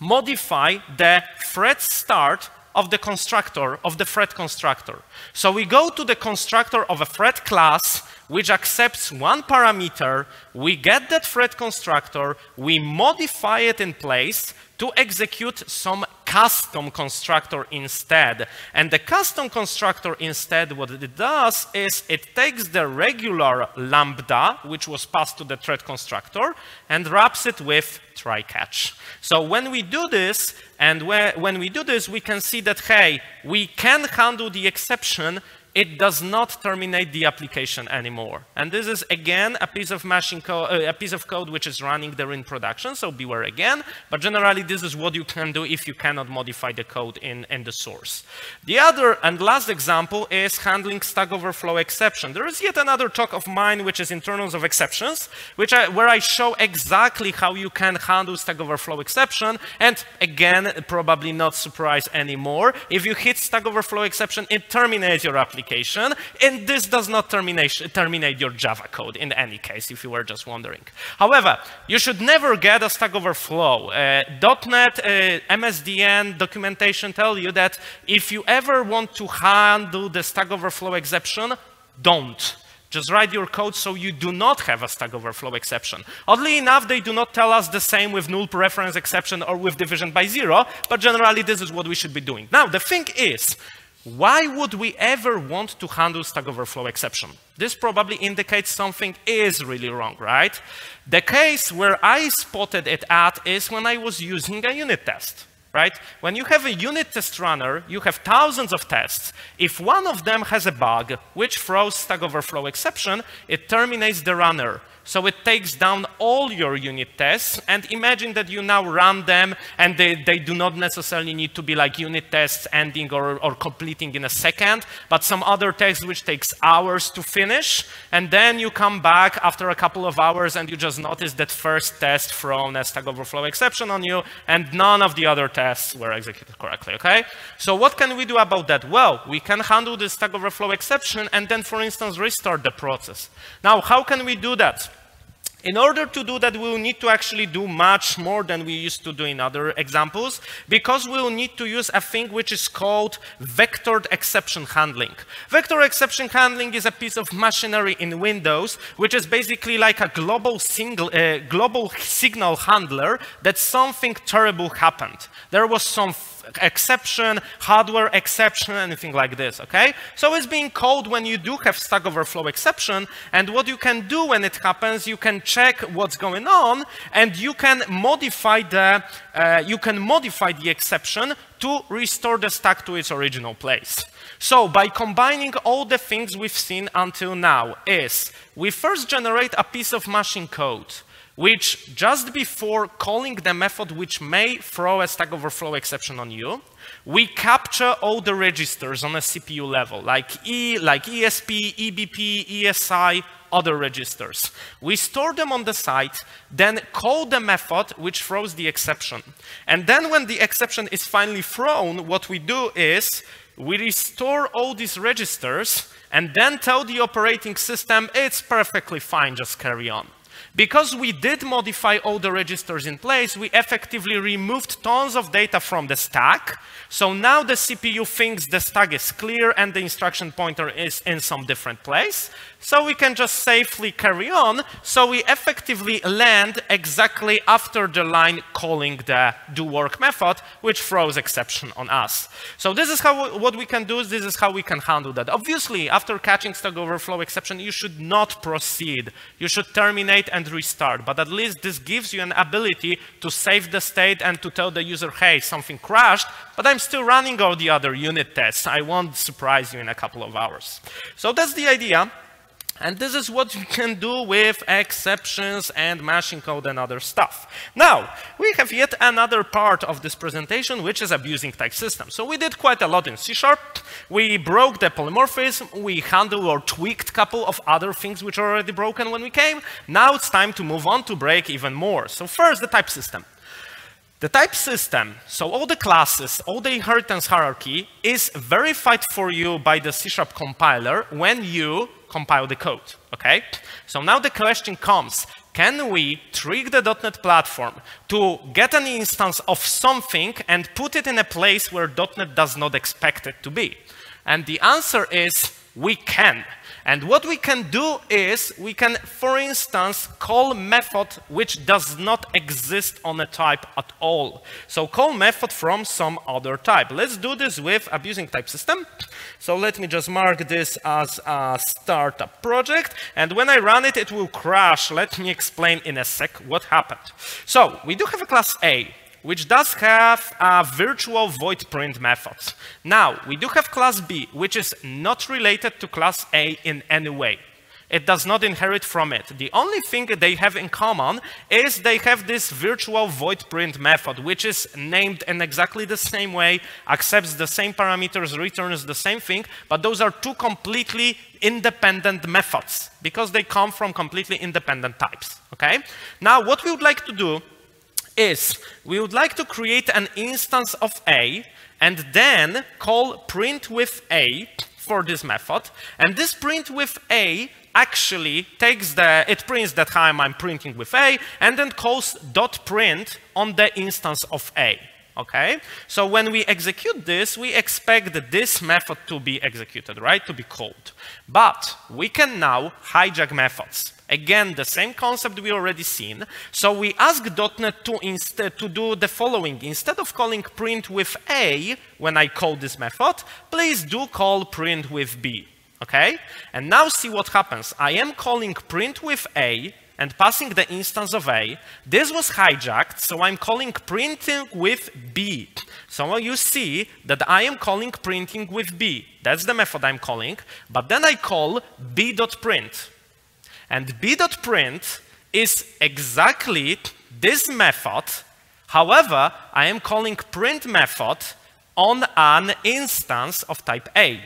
modify the thread start of the constructor, of the thread constructor. So we go to the constructor of a thread class, which accepts one parameter, we get that thread constructor, we modify it in place to execute some custom constructor instead. And the custom constructor instead, what it does is it takes the regular lambda, which was passed to the thread constructor, and wraps it with try catch. So when we do this, and when we do this, we can see that, hey, we can handle the exception. It does not terminate the application anymore. And this is, again, a piece of machine code, uh, a piece of code which is running there in production, so beware again. But generally, this is what you can do if you cannot modify the code in, in the source. The other and last example is handling Stack Overflow exception. There is yet another talk of mine, which is internals of exceptions, which I, where I show exactly how you can handle Stack Overflow exception. And again, probably not surprise anymore. If you hit Stack Overflow exception, it terminates your application. And this does not terminate your Java code in any case, if you were just wondering. However, you should never get a Stack Overflow. Uh, .NET, uh, M S D N documentation tell you that if you ever want to handle the Stack Overflow exception, don't. Just write your code so you do not have a Stack Overflow exception. Oddly enough, they do not tell us the same with null preference exception or with division by zero, but generally this is what we should be doing. Now, the thing is, why would we ever want to handle Stack Overflow exception? This probably indicates something is really wrong, right? The case where I spotted it at is when I was using a unit test. right? When you have a unit test runner, you have thousands of tests. If one of them has a bug, which throws Stack Overflow exception, it terminates the runner. So it takes down all your unit tests, and imagine that you now run them, and they, they do not necessarily need to be like unit tests ending or, or completing in a second, but some other test which takes hours to finish, and then you come back after a couple of hours and you just notice that first test thrown a Stack Overflow exception on you, and none of the other tests were executed correctly, okay? So what can we do about that? Well, we can handle the Stack Overflow exception and then, for instance, restart the process. Now, how can we do that? In order to do that, we will need to actually do much more than we used to do in other examples, because we will need to use a thing which is called vectored exception handling. Vector exception handling is a piece of machinery in Windows, which is basically like a global, single, uh, global signal handler that something terrible happened. There was some exception, hardware exception, anything like this, okay? So it's being called when you do have Stack Overflow exception, and what you can do when it happens, you can check what's going on, and you can modify the, uh, you can modify the exception to restore the stack to its original place. So by combining all the things we've seen until now is, we first generate a piece of machine code, which just before calling the method which may throw a Stack Overflow exception on you, we capture all the registers on a C P U level, like E, like E S P, E B P, E S I, other registers. We store them on the site, then call the method which throws the exception. And then when the exception is finally thrown, what we do is we restore all these registers and then tell the operating system, it's perfectly fine, just carry on. Because we did modify all the registers in place, we effectively removed tons of data from the stack. So now the C P U thinks the stack is clear and the instruction pointer is in some different place. So we can just safely carry on. So we effectively land exactly after the line calling the doWork method, which throws exception on us. So this is how what we can do. This is how we can handle that. Obviously, after catching Stack Overflow exception, you should not proceed. You should terminate and restart. But at least this gives you an ability to save the state and to tell the user, hey, something crashed, but I'm still running all the other unit tests. I won't surprise you in a couple of hours. So that's the idea. And this is what you can do with exceptions and machine code and other stuff. Now, we have yet another part of this presentation, which is abusing type systems. So we did quite a lot in C sharp. We broke the polymorphism. We handled or tweaked a couple of other things which are already broken when we came. Now it's time to move on to break even more. So first, the type system. The type system, so all the classes, all the inheritance hierarchy, is verified for you by the C sharp compiler when you compile the code, okay? So now the question comes, can we trick the .NET platform to get an instance of something and put it in a place where .NET does not expect it to be? And the answer is, we can. And what we can do is, we can, for instance, call method which does not exist on a type at all. So call method from some other type. Let's do this with abusing type system. So let me just mark this as a startup project. And when I run it, it will crash. Let me explain in a sec what happened. So we do have a class A, which does have a virtual void print method. Now, we do have class B, which is not related to class A in any way. It does not inherit from it. The only thing they have in common is they have this virtual void print method, which is named in exactly the same way, accepts the same parameters, returns the same thing, but those are two completely independent methods because they come from completely independent types, okay? Now, what we would like to do is we would like to create an instance of A and then call print with A for this method. And this print with A actually takes the, it prints that time I'm printing with A and then calls dot print on the instance of A. Okay, so when we execute this, we expect this method to be executed, right, to be called. But we can now hijack methods. Again, the same concept we already seen. So we ask .NET to, instead, to do the following. Instead of calling print with A when I call this method, please do call print with B, okay? And now see what happens. I am calling print with A and passing the instance of A. This was hijacked, so I'm calling printing with B. So you see that I am calling printing with B. That's the method I'm calling. But then I call B.print. And B.print is exactly this method. However, I am calling print method on an instance of type A.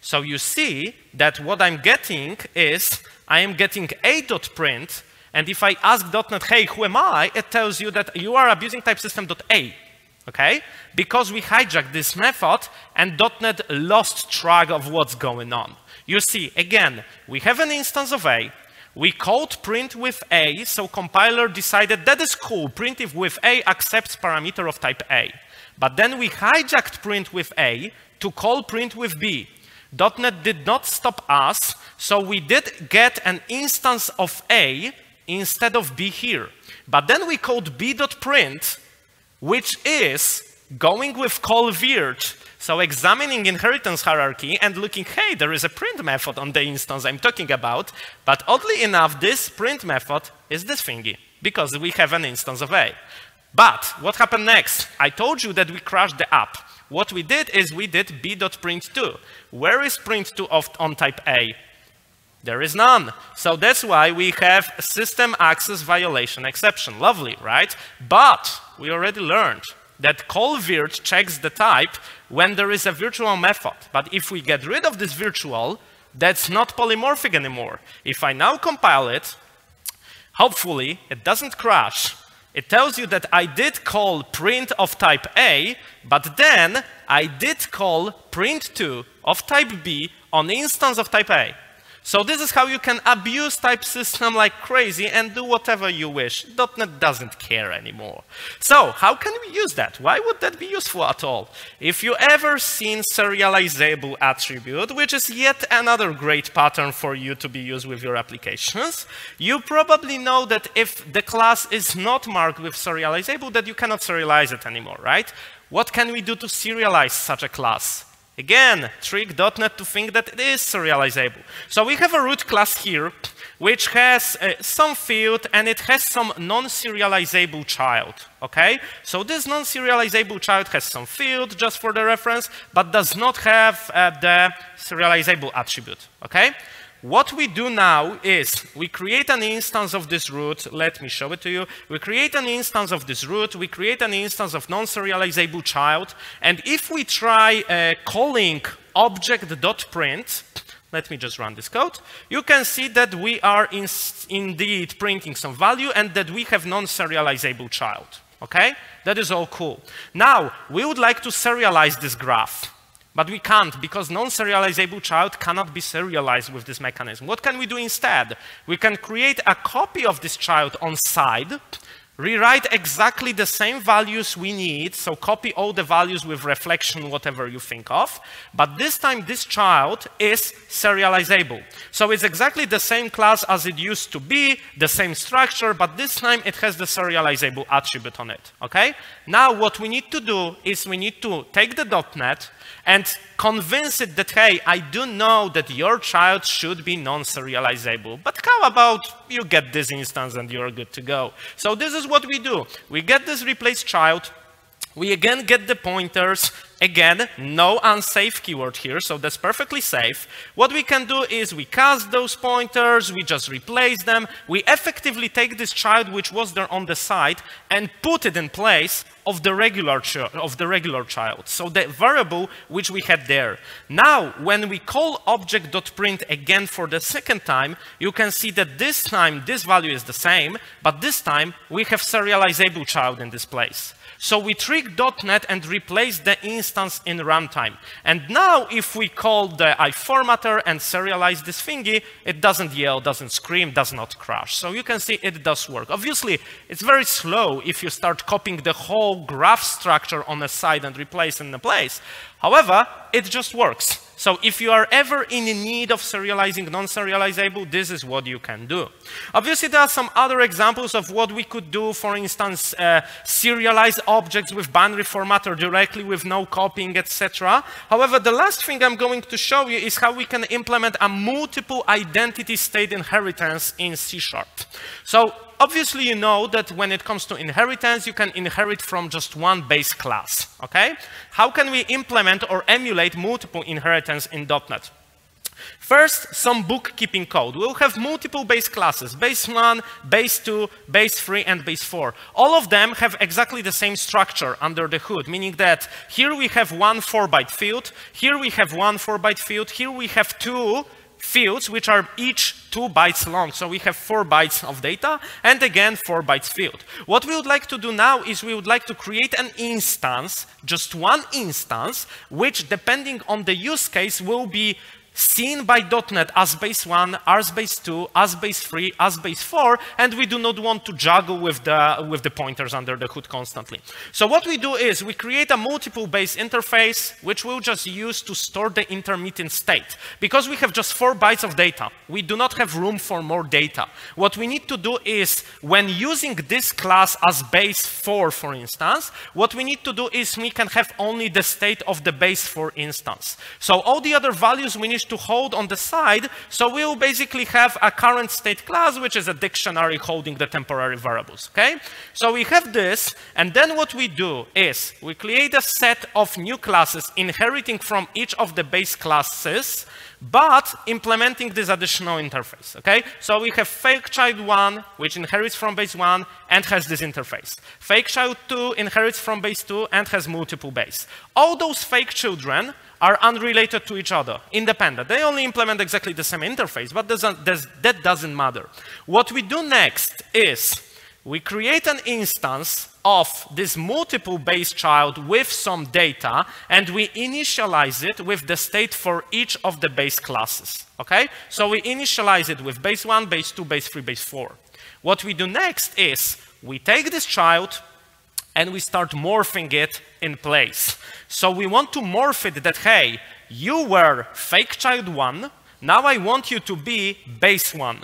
So you see that what I'm getting is I am getting A.print, and if I ask .NET, hey, who am I? It tells you that you are abusing type system.a, okay? Because we hijacked this method, and .NET lost track of what's going on. You see, again, we have an instance of A. We code print with A, so compiler decided that is cool. Printf with A accepts parameter of type A. But then we hijacked print with A to call print with B. .NET did not stop us, so we did get an instance of A instead of B here. But then we called B.print, which is going with call virg, so examining inheritance hierarchy and looking, hey, there is a print method on the instance I'm talking about, but oddly enough, this print method is this thingy, because we have an instance of A. But what happened next? I told you that we crashed the app. What we did is we did B.print two. Where is print two on type A? There is none. So that's why we have system access violation exception. Lovely, right? But we already learned that call virg checks the type when there is a virtual method. But if we get rid of this virtual, that's not polymorphic anymore. If I now compile it, hopefully it doesn't crash. It tells you that I did call print of type A, but then I did call print two of type B on instance of type A. So this is how you can abuse type system like crazy and do whatever you wish. .NET doesn't care anymore. So how can we use that? Why would that be useful at all? If you ever seen serializable attribute, which is yet another great pattern for you to be used with your applications, you probably know that if the class is not marked with serializable, that you cannot serialize it anymore, right? What can we do to serialize such a class? Again, trick .NET to think that it is serializable. So we have a root class here, which has uh, some field, and it has some non-serializable child, okay? So this non-serializable child has some field, just for the reference, but does not have uh, the serializable attribute, okay? What we do now is we create an instance of this root. Let me show it to you. We create an instance of this root. We create an instance of non-serializable child. And if we try uh, calling object.print, let me just run this code, you can see that we are in indeed printing some value and that we have non-serializable child. Okay? That is all cool. Now, we would like to serialize this graph. But we can't, because non-serializable child cannot be serialized with this mechanism. What can we do instead? We can create a copy of this child on side, rewrite exactly the same values we need, so copy all the values with reflection, whatever you think of, but this time this child is serializable. So it's exactly the same class as it used to be, the same structure, but this time it has the serializable attribute on it, okay? Now what we need to do is we need to take the .NET, and convince it that, hey, I do know that your child should be non-serializable, but how about you get this instance and you're good to go? So this is what we do. We get this replace child. We again get the pointers. Again, no unsafe keyword here, so that's perfectly safe. What we can do is we cast those pointers, we just replace them. We effectively take this child, which was there on the side, and put it in place of the regular, of the regular child. So the variable which we had there. Now, when we call object.print again for the second time, you can see that this time this value is the same, but this time we have serializable child in this place. So we tricked .NET and replaced the instance in runtime. And now if we call the iFormatter and serialize this thingy, it doesn't yell, doesn't scream, does not crash. So you can see it does work. Obviously, it's very slow if you start copying the whole graph structure on a side and replace in a place. However, it just works. So if you are ever in need of serializing non-serializable, this is what you can do. Obviously, there are some other examples of what we could do. For instance, uh, serialize objects with binary formatter directly with no copying, et cetera. However, the last thing I'm going to show you is how we can implement a multiple identity state inheritance in C sharp. So obviously, you know that when it comes to inheritance, you can inherit from just one base class, okay? How can we implement or emulate multiple inheritance in .dot net? First, some bookkeeping code. We'll have multiple base classes, base one, base two, base three, and base four. All of them have exactly the same structure under the hood, meaning that here we have one four byte field, here we have one four byte field, here we have two fields which are each two bytes long. So we have four bytes of data and again four bytes field. What we would like to do now is we would like to create an instance, just one instance, which depending on the use case will be seen by .dot net as base one, as base two, as base three, as base four, and we do not want to juggle with the, with the pointers under the hood constantly. So what we do is we create a multiple base interface, which we'll just use to store the intermittent state. Because we have just four bytes of data, we do not have room for more data. What we need to do is, when using this class as base four, for instance, what we need to do is we can have only the state of the base four instance. So all the other values we need to hold on the side, so we'll basically have a current state class, which is a dictionary holding the temporary variables, okay? So we have this, and then what we do is we create a set of new classes inheriting from each of the base classes, but implementing this additional interface, okay? So we have Fairchild one, which inherits from base one and has this interface. Fairchild two inherits from base two and has multiple base. All those fake children are unrelated to each other, independent. They only implement exactly the same interface, but doesn't, does, that doesn't matter. What we do next is we create an instance of this multiple base child with some data, and we initialize it with the state for each of the base classes, okay? So we initialize it with base one, base two, base three, base four. What we do next is we take this child and we start morphing it in place. So we want to morph it that, hey, you were Fairchild one, now I want you to be base one.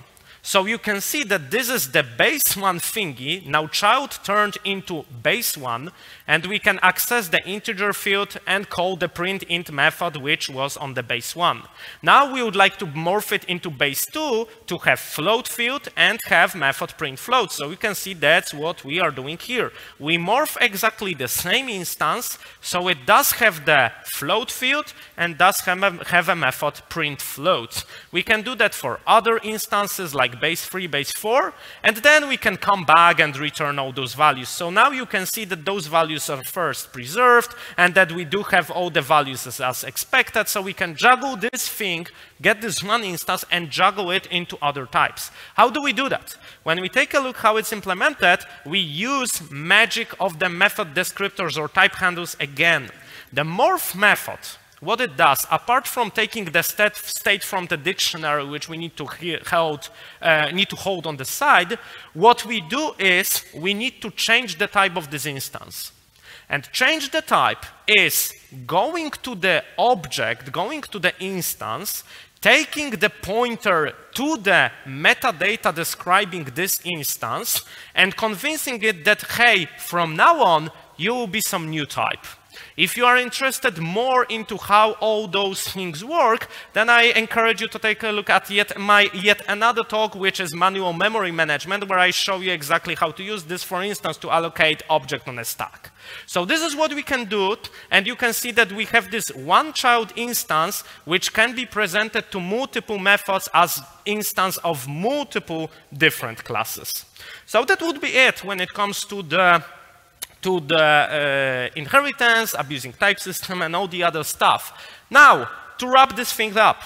So you can see that this is the base one thingy, now child turned into base one, and we can access the integer field and call the printInt method, which was on the base one. Now we would like to morph it into base two to have float field and have method printFloat. So you can see that's what we are doing here. We morph exactly the same instance, so it does have the float field and does have a, have a method printFloat. We can do that for other instances like base three, base four, and then we can come back and return all those values. So now you can see that those values are first preserved and that we do have all the values as, as expected, so we can juggle this thing, get this one instance, and juggle it into other types. How do we do that? When we take a look how it's implemented, we use magic of the method descriptors or type handles again. The morph method, what it does, apart from taking the state from the dictionary, which we need to hold, uh, need to hold on the side, what we do is we need to change the type of this instance. And change the type is going to the object, going to the instance, taking the pointer to the metadata describing this instance, and convincing it that, hey, from now on, you will be some new type. If you are interested more into how all those things work, then I encourage you to take a look at yet my yet another talk, which is manual memory management, where I show you exactly how to use this, for instance, to allocate object on a stack. So this is what we can do, and you can see that we have this one child instance, which can be presented to multiple methods as instance of multiple different classes. So that would be it when it comes to the to the uh, inheritance, abusing type system, and all the other stuff. Now, to wrap this thing up,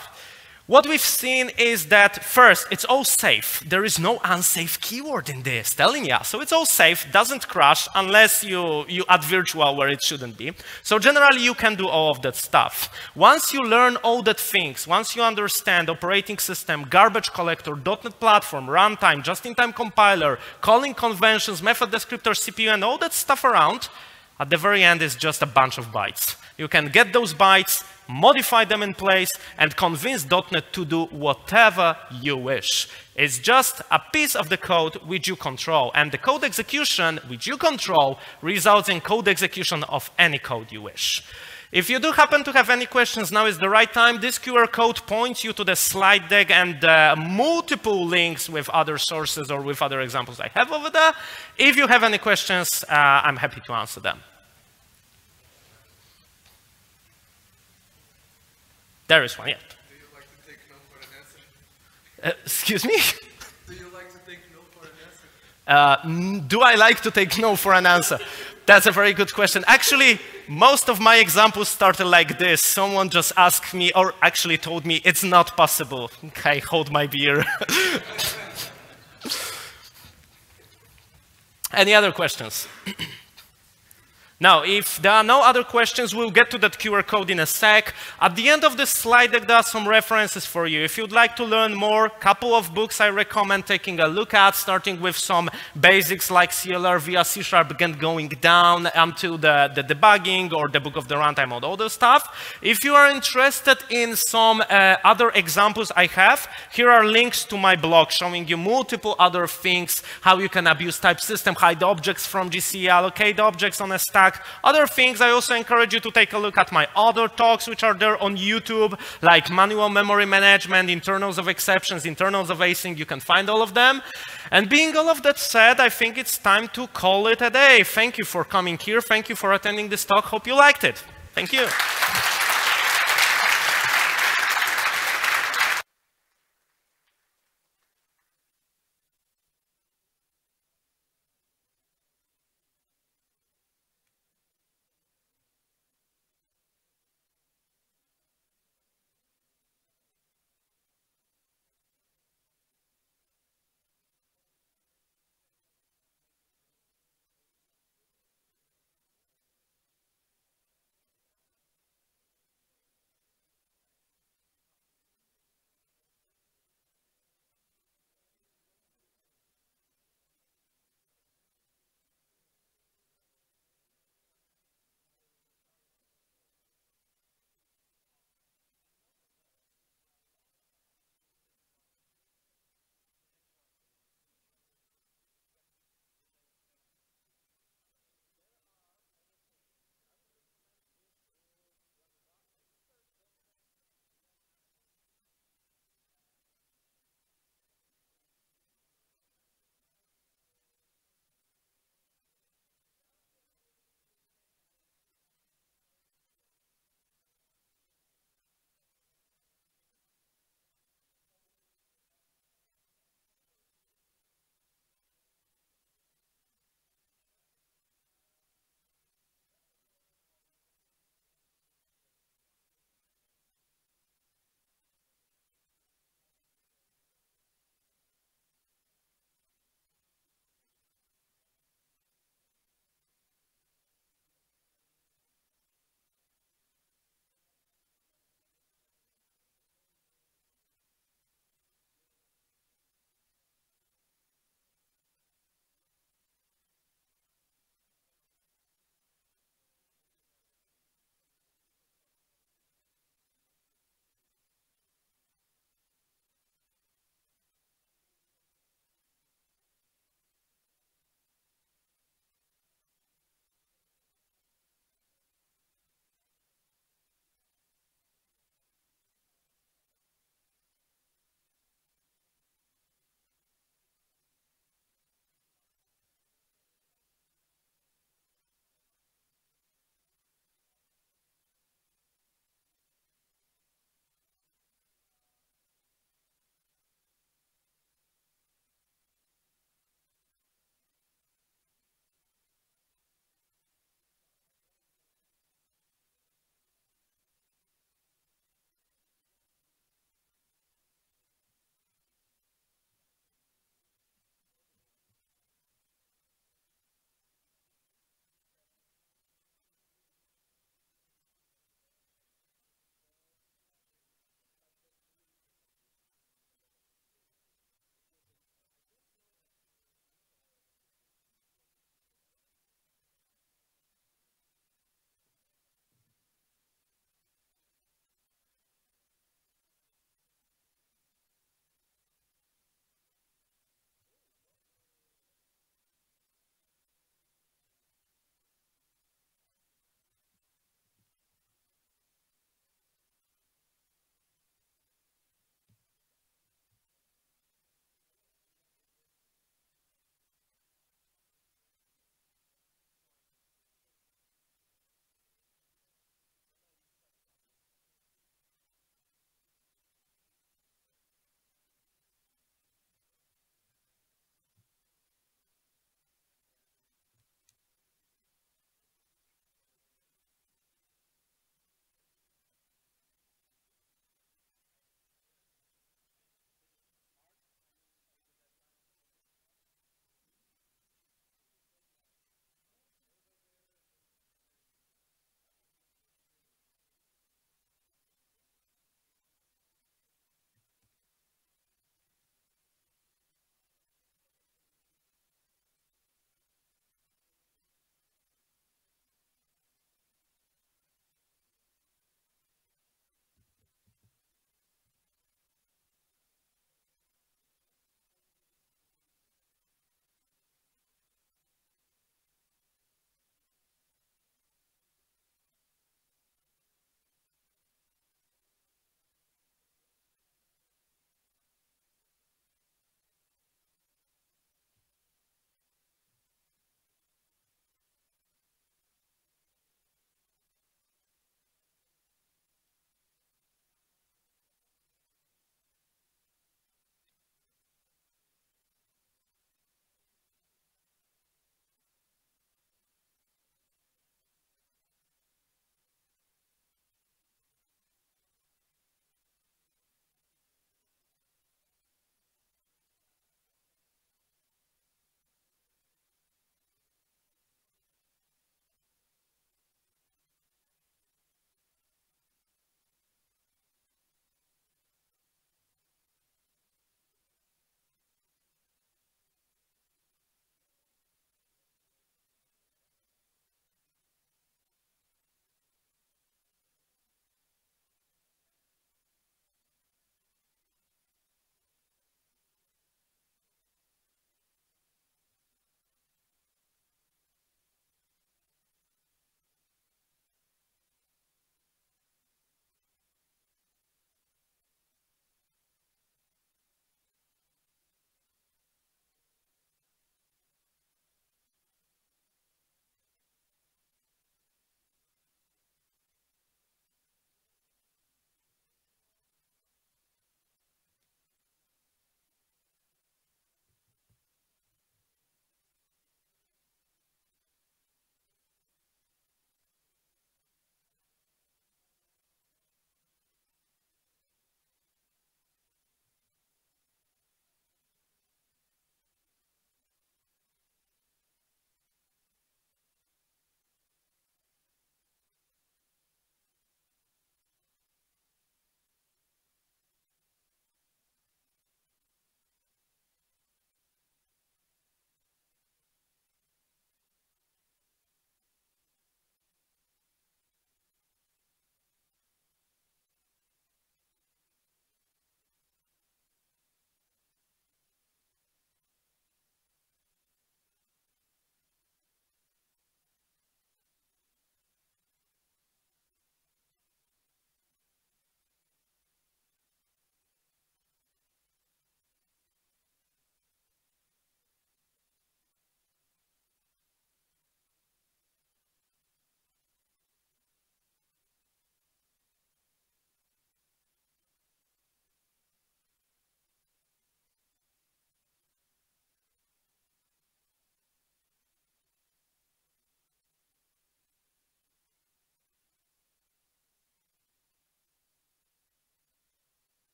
what we've seen is that, first, it's all safe. There is no unsafe keyword in this, telling you. So it's all safe, doesn't crash, unless you, you add virtual where it shouldn't be. So generally, you can do all of that stuff. Once you learn all that things, once you understand operating system, garbage collector, .dot net platform, runtime, just-in-time compiler, calling conventions, method descriptors, C P U, and all that stuff around, At the very end is just a bunch of bytes. You can get those bytes, modify them in place, and convince dot net to do whatever you wish. It's just a piece of the code which you control, and the code execution which you control results in code execution of any code you wish. If you do happen to have any questions, now is the right time. This Q R code points you to the slide deck and uh, multiple links with other sources or with other examples I have over there. If you have any questions, uh, I'm happy to answer them. There is one yet. Do you like to take no for an answer? Uh, excuse me? Do you like to take no for an answer? Uh, do I like to take no for an answer? That's a very good question. Actually, most of my examples started like this. Someone just asked me, or actually told me, it's not possible. Okay, hold my beer. Any other questions? Now, if there are no other questions, we'll get to that Q R code in a sec. At the end of this slide deck, there are some references for you. If you'd like to learn more, a couple of books I recommend taking a look at, starting with some basics like C L R via C sharp and going down until the, the debugging or the book of the runtime or all the stuff. If you are interested in some uh, other examples I have, here are links to my blog showing you multiple other things, how you can abuse type system, hide objects from G C E, allocate objects on a stack, other things. I also encourage you to take a look at my other talks which are there on YouTube, like manual memory management, internals of exceptions, internals of async. You can find all of them. And being all of that said, I think it's time to call it a day. Thank you for coming here. Thank you for attending this talk. Hope you liked it. Thank you.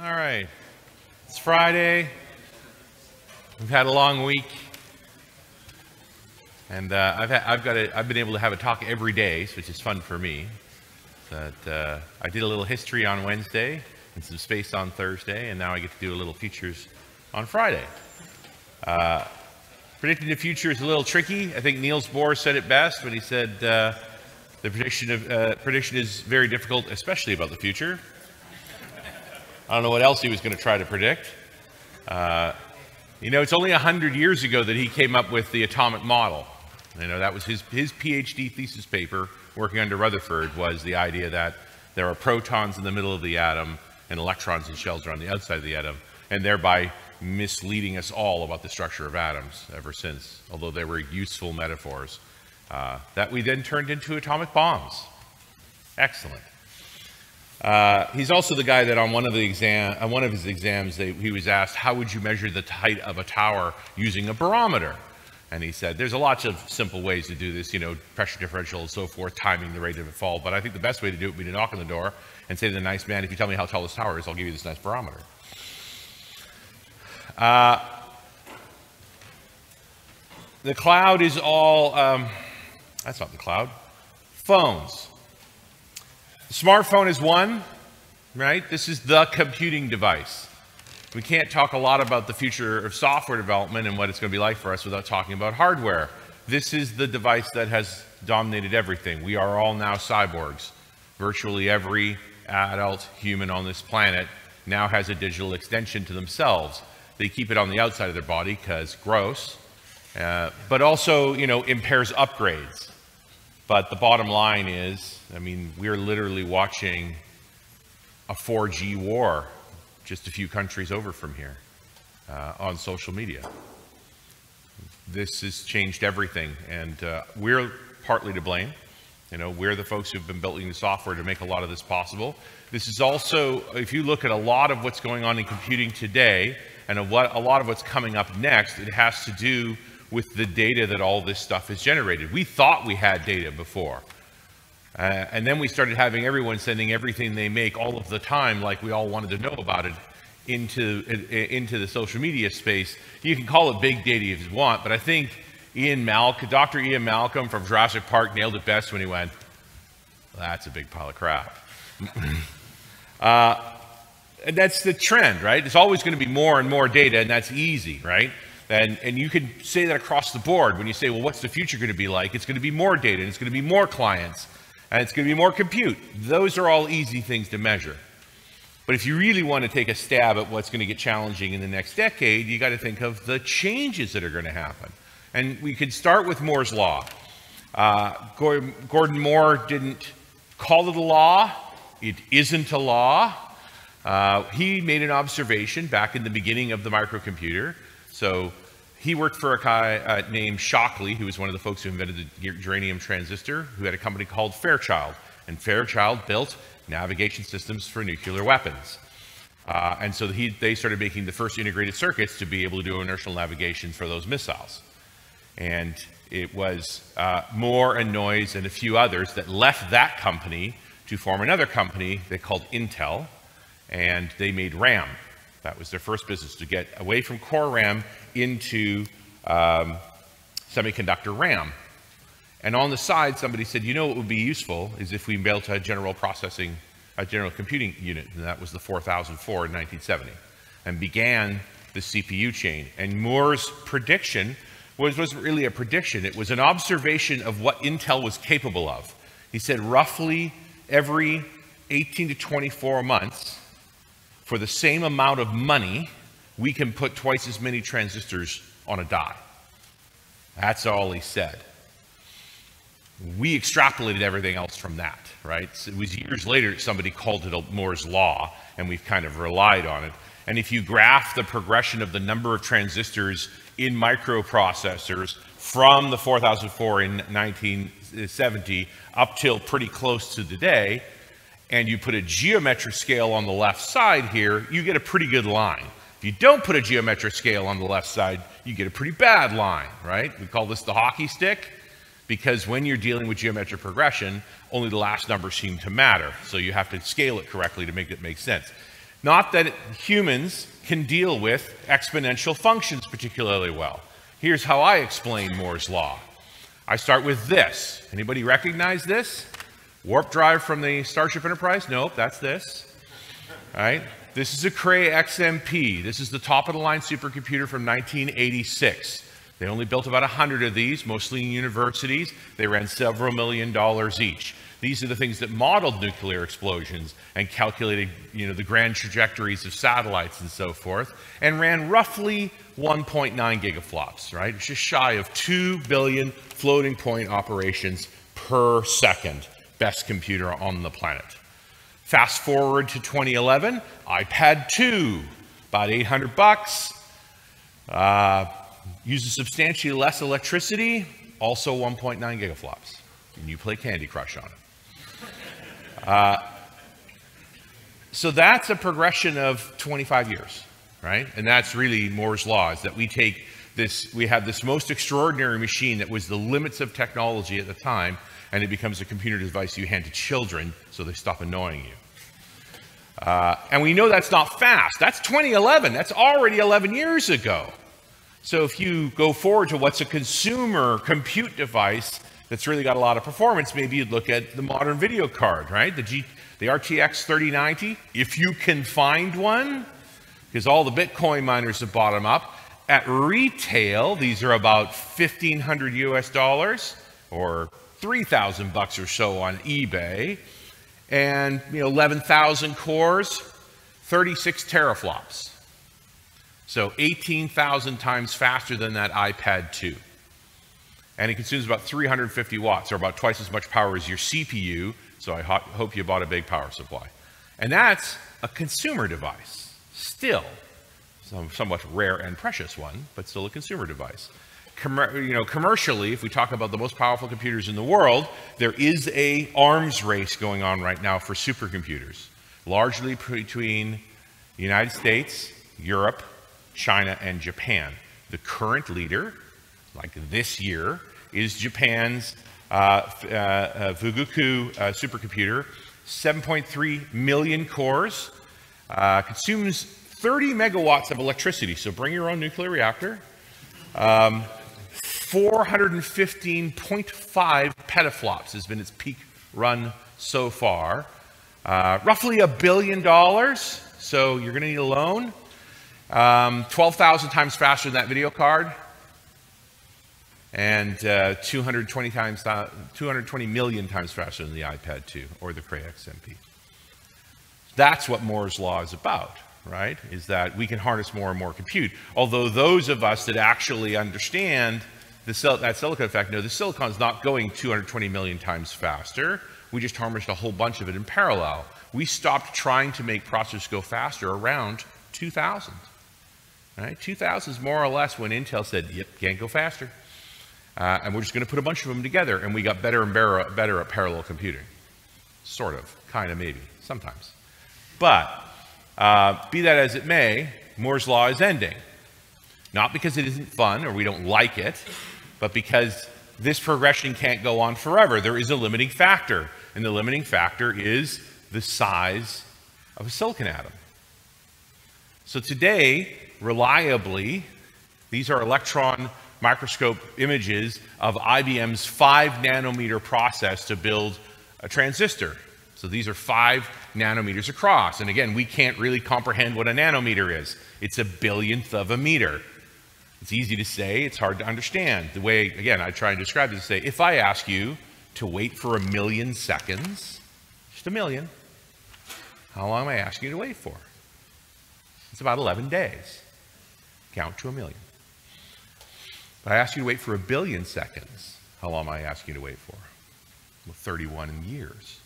All right, it's Friday. We've had a long week, and uh, I've had, I've got a, I've been able to have a talk every day, which is fun for me. That uh, I did a little history on Wednesday and some space on Thursday, and now I get to do a little futures on Friday. Uh, predicting the future is a little tricky. I think Niels Bohr said it best when he said uh, the prediction of uh, prediction is very difficult, especially about the future. I don't know what else he was going to try to predict. Uh, you know, it's only a hundred years ago that he came up with the atomic model. You know, that was his, his PhD thesis paper working under Rutherford, was the idea that there are protons in the middle of the atom and electrons and shells are on the outside of the atom, and thereby misleading us all about the structure of atoms ever since, although they were useful metaphors uh, that we then turned into atomic bombs. Excellent. Uh, he's also the guy that on one of, the exam, on one of his exams, they, he was asked, how would you measure the height of a tower using a barometer? And he said, there's a lot of simple ways to do this, you know, pressure differential and so forth, timing the rate of fall. But I think the best way to do it would be to knock on the door and say to the nice man, if you tell me how tall this tower is, I'll give you this nice barometer. Uh, the cloud is all, um, that's not the cloud, phones. Smartphone is one, right? This is the computing device. We can't talk a lot about the future of software development and what it's going to be like for us without talking about hardware. This is the device that has dominated everything. We are all now cyborgs. Virtually every adult human on this planet now has a digital extension to themselves. They keep it on the outside of their body because gross, uh, but also, you know, impairs upgrades. But the bottom line is, I mean, we're literally watching a four G war just a few countries over from here uh, on social media. This has changed everything, and uh, we're partly to blame. You know, we're the folks who've been building the software to make a lot of this possible. This is also, if you look at a lot of what's going on in computing today and a lot, a lot of what's coming up next, it has to do with the data that all this stuff is generated. We thought we had data before. Uh, and then we started having everyone sending everything they make all of the time, like we all wanted to know about it, into, into the social media space. You can call it big data if you want, but I think Ian Malcolm, Doctor Ian Malcolm from Jurassic Park nailed it best when he went, that's a big pile of crap. uh, and that's the trend, right? There's always gonna be more and more data, and that's easy, right? And, and you can say that across the board. When you say, well, what's the future going to be like? It's going to be more data, and it's going to be more clients, and it's going to be more compute. Those are all easy things to measure. But if you really want to take a stab at what's going to get challenging in the next decade, you got to think of the changes that are going to happen. And we could start with Moore's Law. Uh, Gordon Moore didn't call it a law. It isn't a law. Uh, he made an observation back in the beginning of the microcomputer. So he worked for a guy uh, named Shockley, who was one of the folks who invented the germanium transistor, who had a company called Fairchild. And Fairchild built navigation systems for nuclear weapons. Uh, and so he, they started making the first integrated circuits to be able to do inertial navigation for those missiles. And it was uh, Moore and Noyes and a few others that left that company to form another company they called Intel, and they made RAM. That was their first business, to get away from core RAM into um, semiconductor RAM. And on the side, somebody said, you know what would be useful is if we built a general processing, a general computing unit, and that was the four thousand four in nineteen seventy, and began the C P U chain. And Moore's prediction was, wasn't really a prediction, it was an observation of what Intel was capable of. He said roughly every eighteen to twenty-four months, for the same amount of money, we can put twice as many transistors on a die. That's all he said. We extrapolated everything else from that, right? So it was years later somebody called it Moore's Law, and we've kind of relied on it. And if you graph the progression of the number of transistors in microprocessors from the four thousand four in nineteen seventy up till pretty close to today, and you put a geometric scale on the left side here, you get a pretty good line. If you don't put a geometric scale on the left side, you get a pretty bad line, right? We call this the hockey stick, because when you're dealing with geometric progression, only the last numbers seem to matter. So you have to scale it correctly to make it make sense. Not that it, humans can deal with exponential functions particularly well. Here's how I explain Moore's Law. I start with this. Anybody recognize this? Warp drive from the Starship Enterprise? Nope, that's this. All right. This is a Cray X M P. This is the top-of-the-line supercomputer from nineteen eighty-six. They only built about a hundred of these, mostly in universities. They ran several million dollars each. These are the things that modeled nuclear explosions and calculated, you know, the grand trajectories of satellites and so forth, and ran roughly one point nine gigaflops, right? It's just shy of two billion floating point operations per second. Best computer on the planet. Fast forward to twenty eleven, iPad two, about eight hundred bucks. Uh, uses substantially less electricity, also one point nine gigaflops. And you play Candy Crush on it. Uh, so that's a progression of twenty-five years, right? And that's really Moore's Law, is that we take this, we have this most extraordinary machine that was the limits of technology at the time, and it becomes a computer device you hand to children so they stop annoying you. Uh, and we know that's not fast. That's twenty eleven. That's already eleven years ago. So if you go forward to what's a consumer compute device that's really got a lot of performance, maybe you'd look at the modern video card, right? The, G, the R T X thirty ninety, if you can find one, because all the Bitcoin miners have bought them up. At retail, these are about fifteen hundred U S dollars or three thousand bucks or so on eBay, and you know, eleven thousand cores, thirty-six teraflops. So eighteen thousand times faster than that iPad two. And it consumes about three hundred fifty watts, or about twice as much power as your C P U, so I ho hope you bought a big power supply. And that's a consumer device, still. Some somewhat rare and precious one, but still a consumer device. Commer you know, commercially, if we talk about the most powerful computers in the world, there is a arms race going on right now for supercomputers, largely between the United States, Europe, China, and Japan. The current leader, like this year, is Japan's uh, uh, uh, Fugaku uh, supercomputer, seven point three million cores, uh, consumes thirty megawatts of electricity, so bring your own nuclear reactor, um, four hundred fifteen point five petaflops has been its peak run so far, uh, roughly a billion dollars, so you're going to need a loan, um, twelve thousand times faster than that video card, and uh, two hundred twenty million times faster than the iPad two or the Cray X M P. That's what Moore's Law is about, right? Is that we can harness more and more compute. Although those of us that actually understand the sil that silicon effect know the silicon's not going two hundred twenty million times faster. We just harnessed a whole bunch of it in parallel. We stopped trying to make processors go faster around two thousand. Right? two thousand is more or less when Intel said, yep, can't go faster. Uh, and we're just going to put a bunch of them together, and we got better and better, better at parallel computing. Sort of, kind of, maybe, sometimes. But uh, be that as it may, Moore's Law is ending. Not because it isn't fun or we don't like it, but because this progression can't go on forever. There is a limiting factor, and the limiting factor is the size of a silicon atom. So today, reliably, these are electron microscope images of I B M's five nanometer process to build a transistor. So these are five nanometers across. And again, we can't really comprehend what a nanometer is. It's a billionth of a meter. It's easy to say, it's hard to understand. The way, again, I try and describe it is to say, if I ask you to wait for a million seconds, just a million, how long am I asking you to wait for? It's about eleven days. Count to a million. But I asked you to wait for a billion seconds. How long am I asking you to wait for? Well, thirty-one years.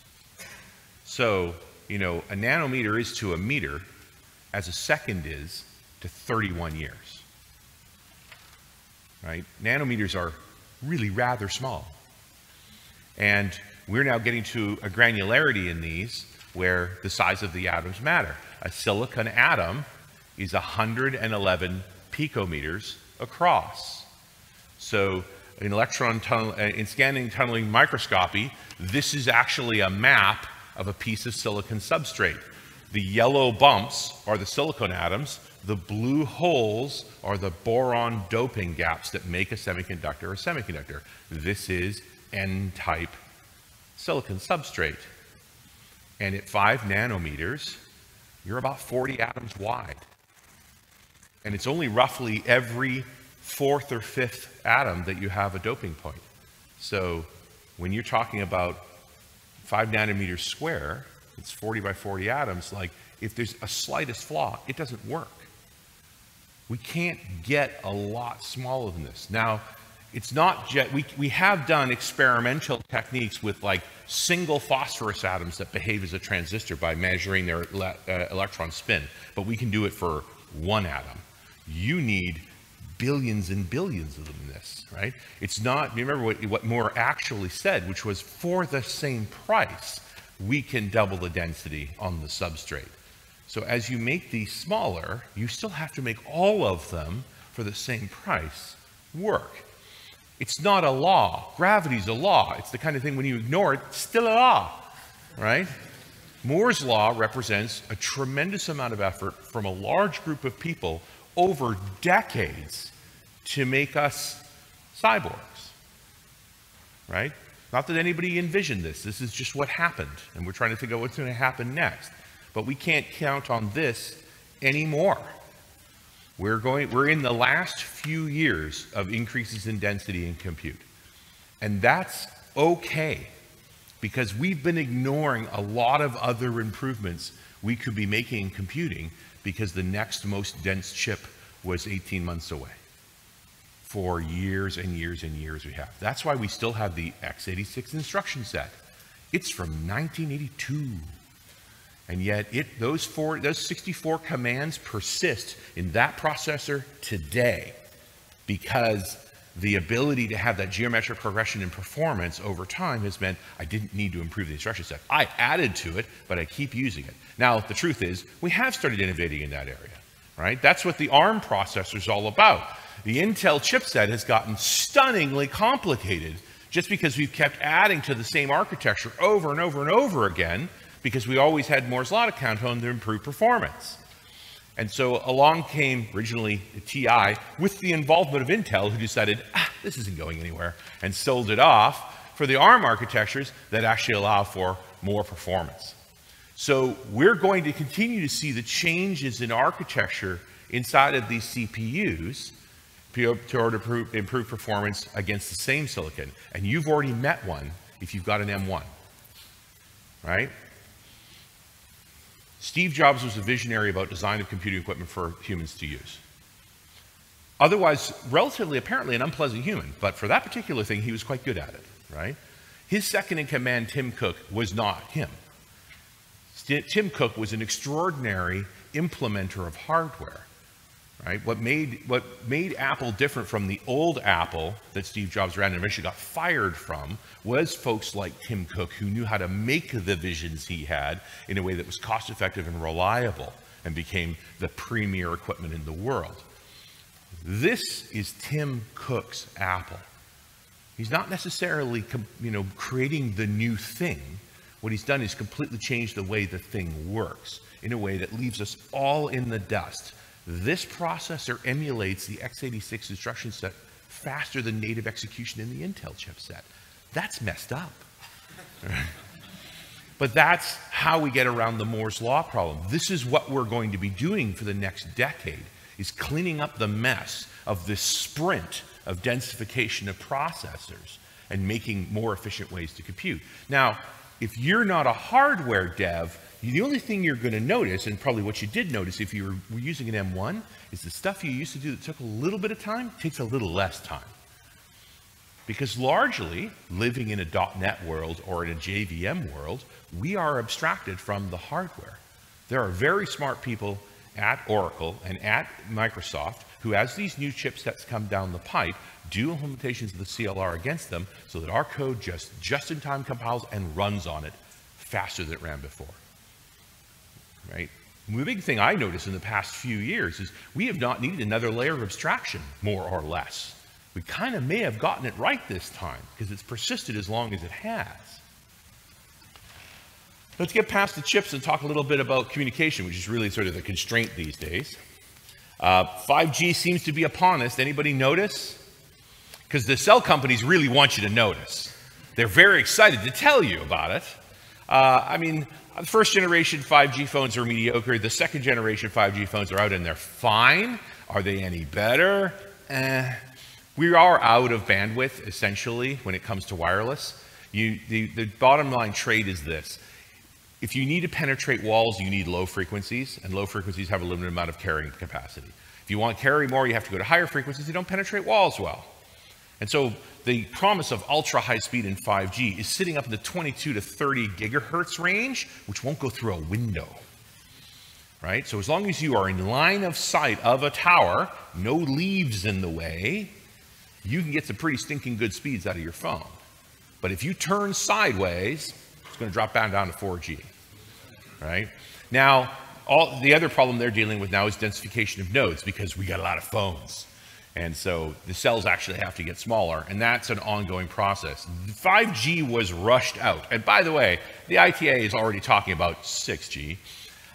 So, you know, a nanometer is to a meter as a second is to thirty-one years. Right? Nanometers are really rather small. And we're now getting to a granularity in these where the size of the atoms matter. A silicon atom is one hundred eleven picometers across. So in electron tunnel, in scanning tunneling microscopy, this is actually a map of a piece of silicon substrate. The yellow bumps are the silicon atoms. The blue holes are the boron doping gaps that make a semiconductor a semiconductor. This is N-type silicon substrate. And at five nanometers, you're about forty atoms wide. And it's only roughly every fourth or fifth atom that you have a doping point. So when you're talking about five nanometers square, it's forty by forty atoms, like if there's a slightest flaw, it doesn't work. We can't get a lot smaller than this. Now, it's not just, we, we have done experimental techniques with like single phosphorus atoms that behave as a transistor by measuring their ele uh, electron spin, but we can do it for one atom. You need billions and billions of them in this, right? It's not, remember what, what Moore actually said, which was for the same price, we can double the density on the substrate. So as you make these smaller, you still have to make all of them for the same price work. It's not a law. Gravity's a law. It's the kind of thing when you ignore it, it's still a law, right? Moore's Law represents a tremendous amount of effort from a large group of people over decades to make us cyborgs, right? Not that anybody envisioned this. This is just what happened, and we're trying to figure out what's going to happen next. But we can't count on this anymore. We're going, we're in the last few years of increases in density in compute. And that's okay, because we've been ignoring a lot of other improvements we could be making in computing because the next most dense chip was eighteen months away. For years and years and years we have. That's why we still have the x eighty-six instruction set. It's from nineteen eighty-two. And yet it, those, four, those sixty-four commands persist in that processor today because the ability to have that geometric progression in performance over time has meant I didn't need to improve the instruction set. I added to it, but I keep using it. Now, the truth is we have started innovating in that area, right? That's what the ARM processor is all about. The Intel chipset has gotten stunningly complicated just because we've kept adding to the same architecture over and over and over again, because we always had Moore's Law to count on to improve performance. And so along came originally the T I with the involvement of Intel, who decided, ah, this isn't going anywhere, and sold it off for the ARM architectures that actually allow for more performance. So we're going to continue to see the changes in architecture inside of these C P Us to order to improve performance against the same silicon. And you've already met one if you've got an M one, right? Steve Jobs was a visionary about design of computing equipment for humans to use. Otherwise, relatively apparently an unpleasant human, but for that particular thing, he was quite good at it, right? His second in command, Tim Cook, was not him. St- Tim Cook was an extraordinary implementer of hardware, right? What made, what made Apple different from the old Apple that Steve Jobs ran and eventually got fired from was folks like Tim Cook, who knew how to make the visions he had in a way that was cost effective and reliable and became the premier equipment in the world. This is Tim Cook's Apple. He's not necessarily, you know, creating the new thing. What he's done is completely changed the way the thing works in a way that leaves us all in the dust. This processor emulates the x eighty-six instruction set faster than native execution in the Intel chipset. That's messed up. But that's how we get around the Moore's Law problem. This is what we're going to be doing for the next decade, is cleaning up the mess of this sprint of densification of processors and making more efficient ways to compute. Now, if you're not a hardware dev, the only thing you're going to notice, and probably what you did notice if you were using an M one, is the stuff you used to do that took a little bit of time takes a little less time. Because largely, living in a dot net world or in a J V M world, we are abstracted from the hardware. There are very smart people at Oracle and at Microsoft who, as these new chipsets come down the pipe, do implementations of the C L R against them so that our code just just-in-time compiles and runs on it faster than it ran before. Right? The big thing I noticed in the past few years is we have not needed another layer of abstraction, more or less. We kind of may have gotten it right this time because it's persisted as long as it has. Let's get past the chips and talk a little bit about communication, which is really sort of the constraint these days. Uh, five G seems to be upon us. Anybody notice? Because the cell companies really want you to notice. They're very excited to tell you about it. Uh, I mean, the first generation five G phones are mediocre. The second generation five G phones are out and they're fine. Are they any better? Eh. We are out of bandwidth, essentially, when it comes to wireless. You, the, the bottom line trade is this. If you need to penetrate walls, you need low frequencies, and low frequencies have a limited amount of carrying capacity. If you want to carry more, you have to go to higher frequencies. They don't penetrate walls well. And so the promise of ultra-high speed in five G is sitting up in the twenty-two to thirty gigahertz range, which won't go through a window, right? So as long as you are in line of sight of a tower, no leaves in the way, you can get some pretty stinking good speeds out of your phone. But if you turn sideways, it's going to drop down, down to four G, right? Now, all, the other problem they're dealing with now is densification of nodes because we got a lot of phones. And so the cells actually have to get smaller, and that's an ongoing process. five G was rushed out. And by the way, the I T A is already talking about six G.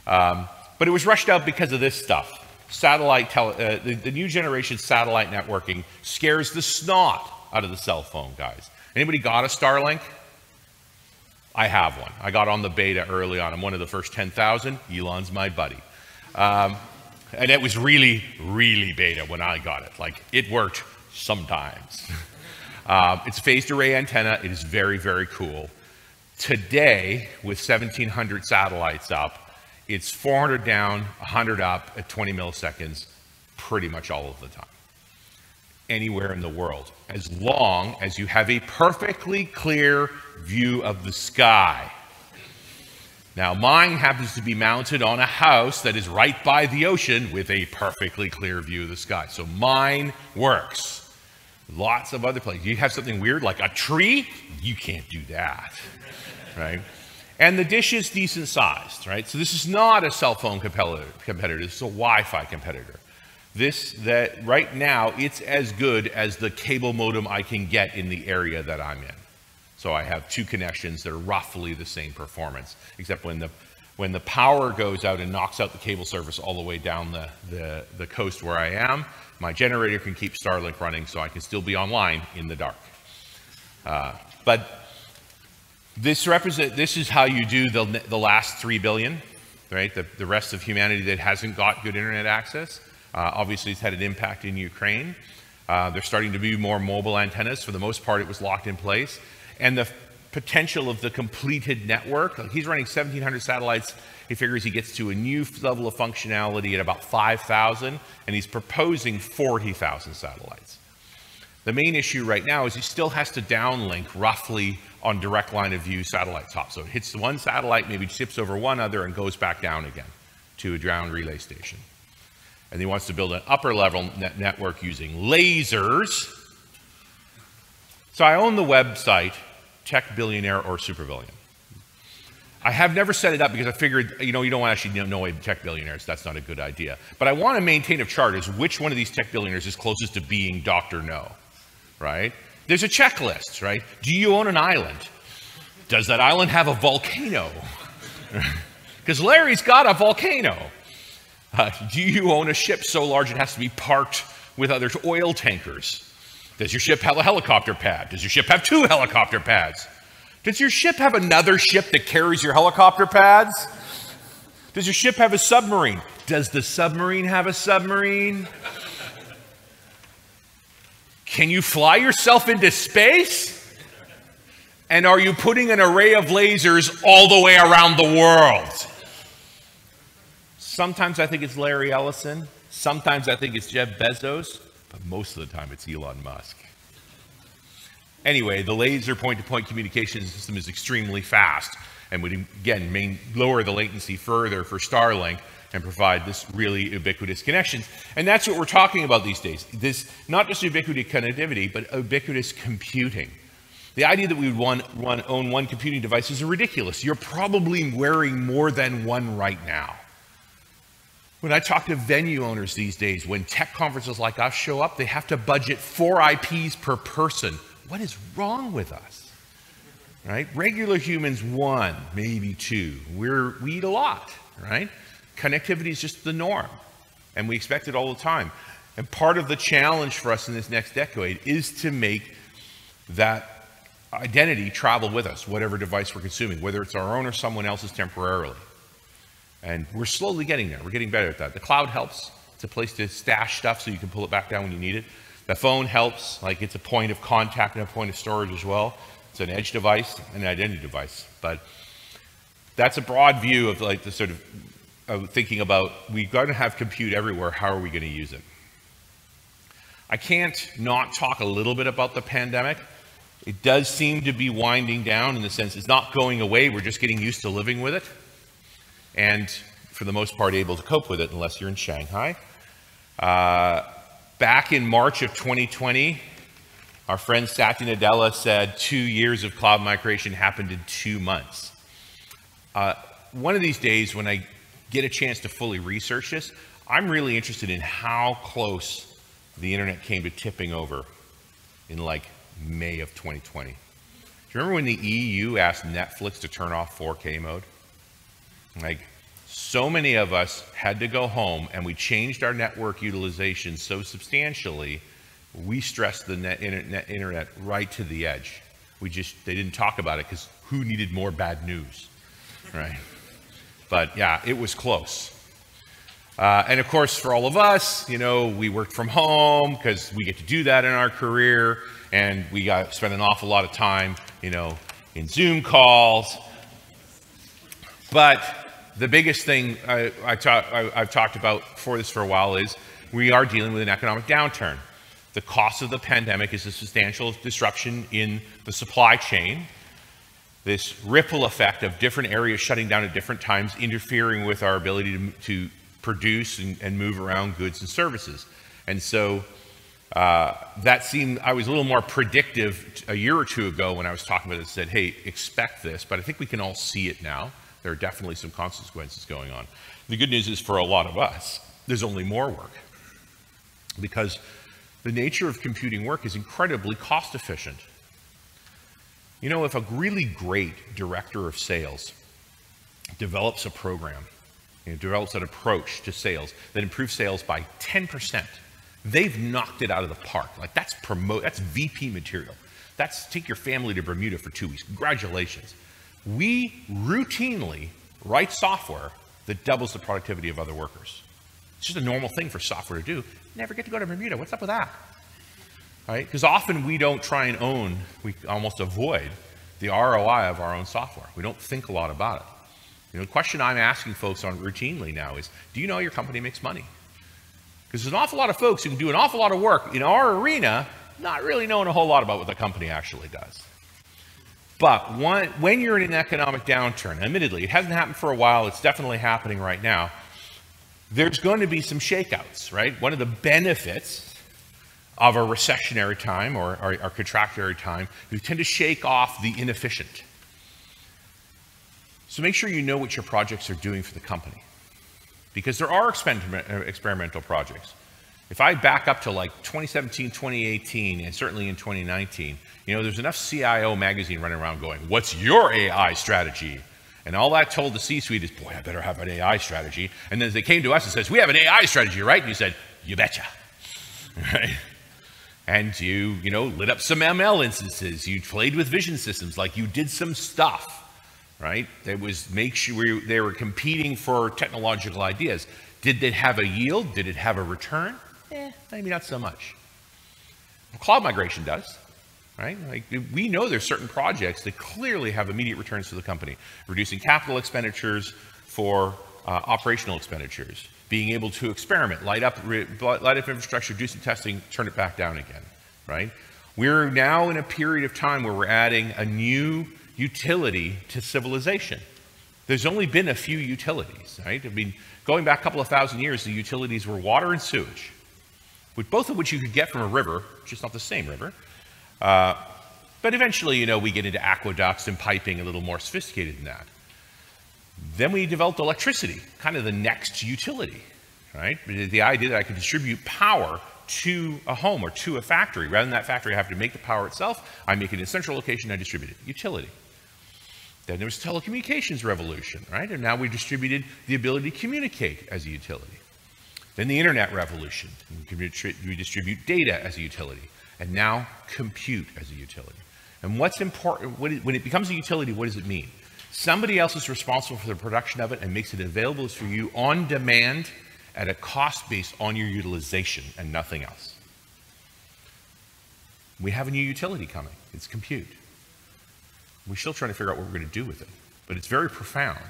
Um, but it was rushed out because of this stuff. Satellite tele uh, the, the new generation satellite networking scares the snot out of the cell phone guys. Anybody got a Starlink? I have one. I got on the beta early on. I'm one of the first ten thousand. Elon's my buddy. Um, And it was really, really beta when I got it. Like, it worked sometimes. um, it's a phased array antenna. It is very, very cool. Today, with seventeen hundred satellites up, it's four hundred down, one hundred up at twenty milliseconds pretty much all of the time, anywhere in the world, as long as you have a perfectly clear view of the sky. Now, mine happens to be mounted on a house that is right by the ocean with a perfectly clear view of the sky. So mine works. Lots of other places. You have something weird like a tree? You can't do that, right? And the dish is decent sized, right? So this is not a cell phone competitor. This is a Wi-Fi competitor. This, that right now, it's as good as the cable modem I can get in the area that I'm in. So I have two connections that are roughly the same performance, except when the, when the power goes out and knocks out the cable service all the way down the, the, the coast where I am, my generator can keep Starlink running so I can still be online in the dark. Uh, but this, represent, this is how you do the, the last three billion, right? The, the rest of humanity that hasn't got good internet access. Uh, obviously, it's had an impact in Ukraine. Uh, they're starting to be more mobile antennas. For the most part, it was locked in place. And the potential of the completed network, like he's running seventeen hundred satellites. He figures he gets to a new level of functionality at about five thousand, and he's proposing forty thousand satellites. The main issue right now is he still has to downlink roughly on direct line of view satellites hop. So it hits one satellite, maybe tips over one other, and goes back down again to a ground relay station. And he wants to build an upper level net network using lasers. So I own the website, Tech Billionaire or Super Billionaire. I have never set it up because I figured, you know, you don't actually know any tech billionaires. That's not a good idea. But I want to maintain a chart as which one of these tech billionaires is closest to being Doctor No, right? There's a checklist, right? Do you own an island? Does that island have a volcano? Because Larry's got a volcano. Uh, do you own a ship so large it has to be parked with other oil tankers? Does your ship have a helicopter pad? Does your ship have two helicopter pads? Does your ship have another ship that carries your helicopter pads? Does your ship have a submarine? Does the submarine have a submarine? Can you fly yourself into space? And are you putting an array of lasers all the way around the world? Sometimes I think it's Larry Ellison. Sometimes I think it's Jeff Bezos. But most of the time it's Elon Musk. Anyway, the laser point-to-point communication system is extremely fast and would, again, main, lower the latency further for Starlink and provide this really ubiquitous connection. And that's what we're talking about these days. This, not just ubiquitous connectivity, but ubiquitous computing. The idea that we would want, want, own one computing device is ridiculous. You're probably wearing more than one right now. When I talk to venue owners these days, when tech conferences like us show up, they have to budget four I Ps per person. What is wrong with us? Right? Regular humans, one, maybe two. We're, we eat a lot, right? Connectivity is just the norm, and we expect it all the time. And part of the challenge for us in this next decade is to make that identity travel with us, whatever device we're consuming, whether it's our own or someone else's temporarily. And we're slowly getting there. We're getting better at that. The cloud helps. It's a place to stash stuff so you can pull it back down when you need it. The phone helps. Like, it's a point of contact and a point of storage as well. It's an edge device and an identity device. But that's a broad view of like the sort of uh, thinking about, we've got to have compute everywhere. How are we going to use it? I can't not talk a little bit about the pandemic. It does seem to be winding down in the sense it's not going away. We're just getting used to living with it. And for the most part, able to cope with it unless you're in Shanghai. Uh, back in March of twenty twenty, our friend Satya Nadella said two years of cloud migration happened in two months. Uh, one of these days, when I get a chance to fully research this, I'm really interested in how close the internet came to tipping over in like May of twenty twenty. Do you remember when the E U asked Netflix to turn off four K mode? Like, so many of us had to go home, and we changed our network utilization so substantially, we stressed the net internet, internet right to the edge. We just, they didn't talk about it because who needed more bad news, right? But yeah, it was close. Uh, and of course, for all of us, you know, we worked from home because we get to do that in our career, and we got spent an awful lot of time, you know, in Zoom calls. But the biggest thing I, I ta I, I've talked about for this for a while is we are dealing with an economic downturn. The cost of the pandemic is a substantial disruption in the supply chain, this ripple effect of different areas shutting down at different times, interfering with our ability to, to produce and, and move around goods and services. And so uh, that seemed, I was a little more predictive a year or two ago when I was talking about it, said, hey, expect this, but I think we can all see it now. There are definitely some consequences going on. The good news is for a lot of us, there's only more work because the nature of computing work is incredibly cost efficient. You know, if a really great director of sales develops a program, you know, develops an approach to sales that improves sales by ten percent, they've knocked it out of the park. Like, that's promote, that's V P material. That's take your family to Bermuda for two weeks. Congratulations. We routinely write software that doubles the productivity of other workers. It's just a normal thing for software to do. Never get to go to Bermuda. What's up with that? Right? Because often we don't try and own, we almost avoid the R O I of our own software. We don't think a lot about it. You know, the question I'm asking folks on routinely now is, do you know your company makes money? Because there's an awful lot of folks who can do an awful lot of work in our arena, not really knowing a whole lot about what the company actually does. But one, when you're in an economic downturn, admittedly, it hasn't happened for a while, it's definitely happening right now, there's going to be some shakeouts, right? One of the benefits of a recessionary time or a contractionary time, you tend to shake off the inefficient. So make sure you know what your projects are doing for the company, because there are exper- experimental projects. If I back up to like twenty seventeen, twenty eighteen, and certainly in twenty nineteen, you know, there's enough C I O magazine running around going, what's your A I strategy? And all that told the C-suite is, boy, I better have an A I strategy. And then they came to us and says, we have an A I strategy, right? And you said, you betcha, right? And you, you know, lit up some M L instances. You played with vision systems, like you did some stuff, right? That was make sure they were competing for technological ideas. Did it have a yield? Did it have a return? Eh, maybe not so much. Well, cloud migration does. right? Like, we know there's certain projects that clearly have immediate returns to the company, reducing capital expenditures for uh, operational expenditures, being able to experiment, light up, re, light up infrastructure, do some testing, turn it back down again, right? We're now in a period of time where we're adding a new utility to civilization. There's only been a few utilities, right? I mean, going back a couple of thousand years, the utilities were water and sewage, which, both of which you could get from a river, just not the same river. Uh, but eventually, you know, we get into aqueducts and piping, a little more sophisticated than that. Then we developed electricity, kind of the next utility, right? The idea that I could distribute power to a home or to a factory. Rather than that factory having to make the power itself, I make it in a central location, I distribute it. Utility. Then there was the telecommunications revolution, right? And now we've distributed the ability to communicate as a utility. Then the internet revolution. We distribute data as a utility. And now compute as a utility. And what's important, when it becomes a utility, what does it mean? Somebody else is responsible for the production of it and makes it available for you on demand at a cost based on your utilization and nothing else. We have a new utility coming. It's compute. We're still trying to figure out what we're going to do with it, but it's very profound,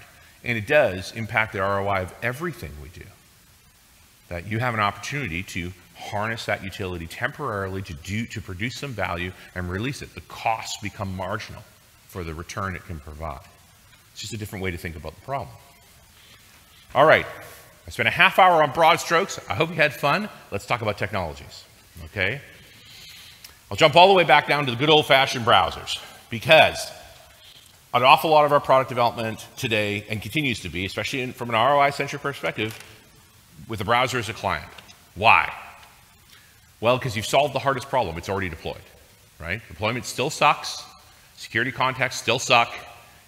and it does impact the R O I of everything we do. That you have an opportunity to harness that utility temporarily to do, to produce some value and release it. The costs become marginal for the return it can provide. It's just a different way to think about the problem. All right. I spent a half hour on broad strokes. I hope you had fun. Let's talk about technologies, okay? I'll jump all the way back down to the good old-fashioned browsers, because an awful lot of our product development today, and continues to be, especially in, from an R O I-centric perspective, with the browser as a client. Why? Well, because you've solved the hardest problem. It's already deployed, right? Deployment still sucks. Security contexts still suck.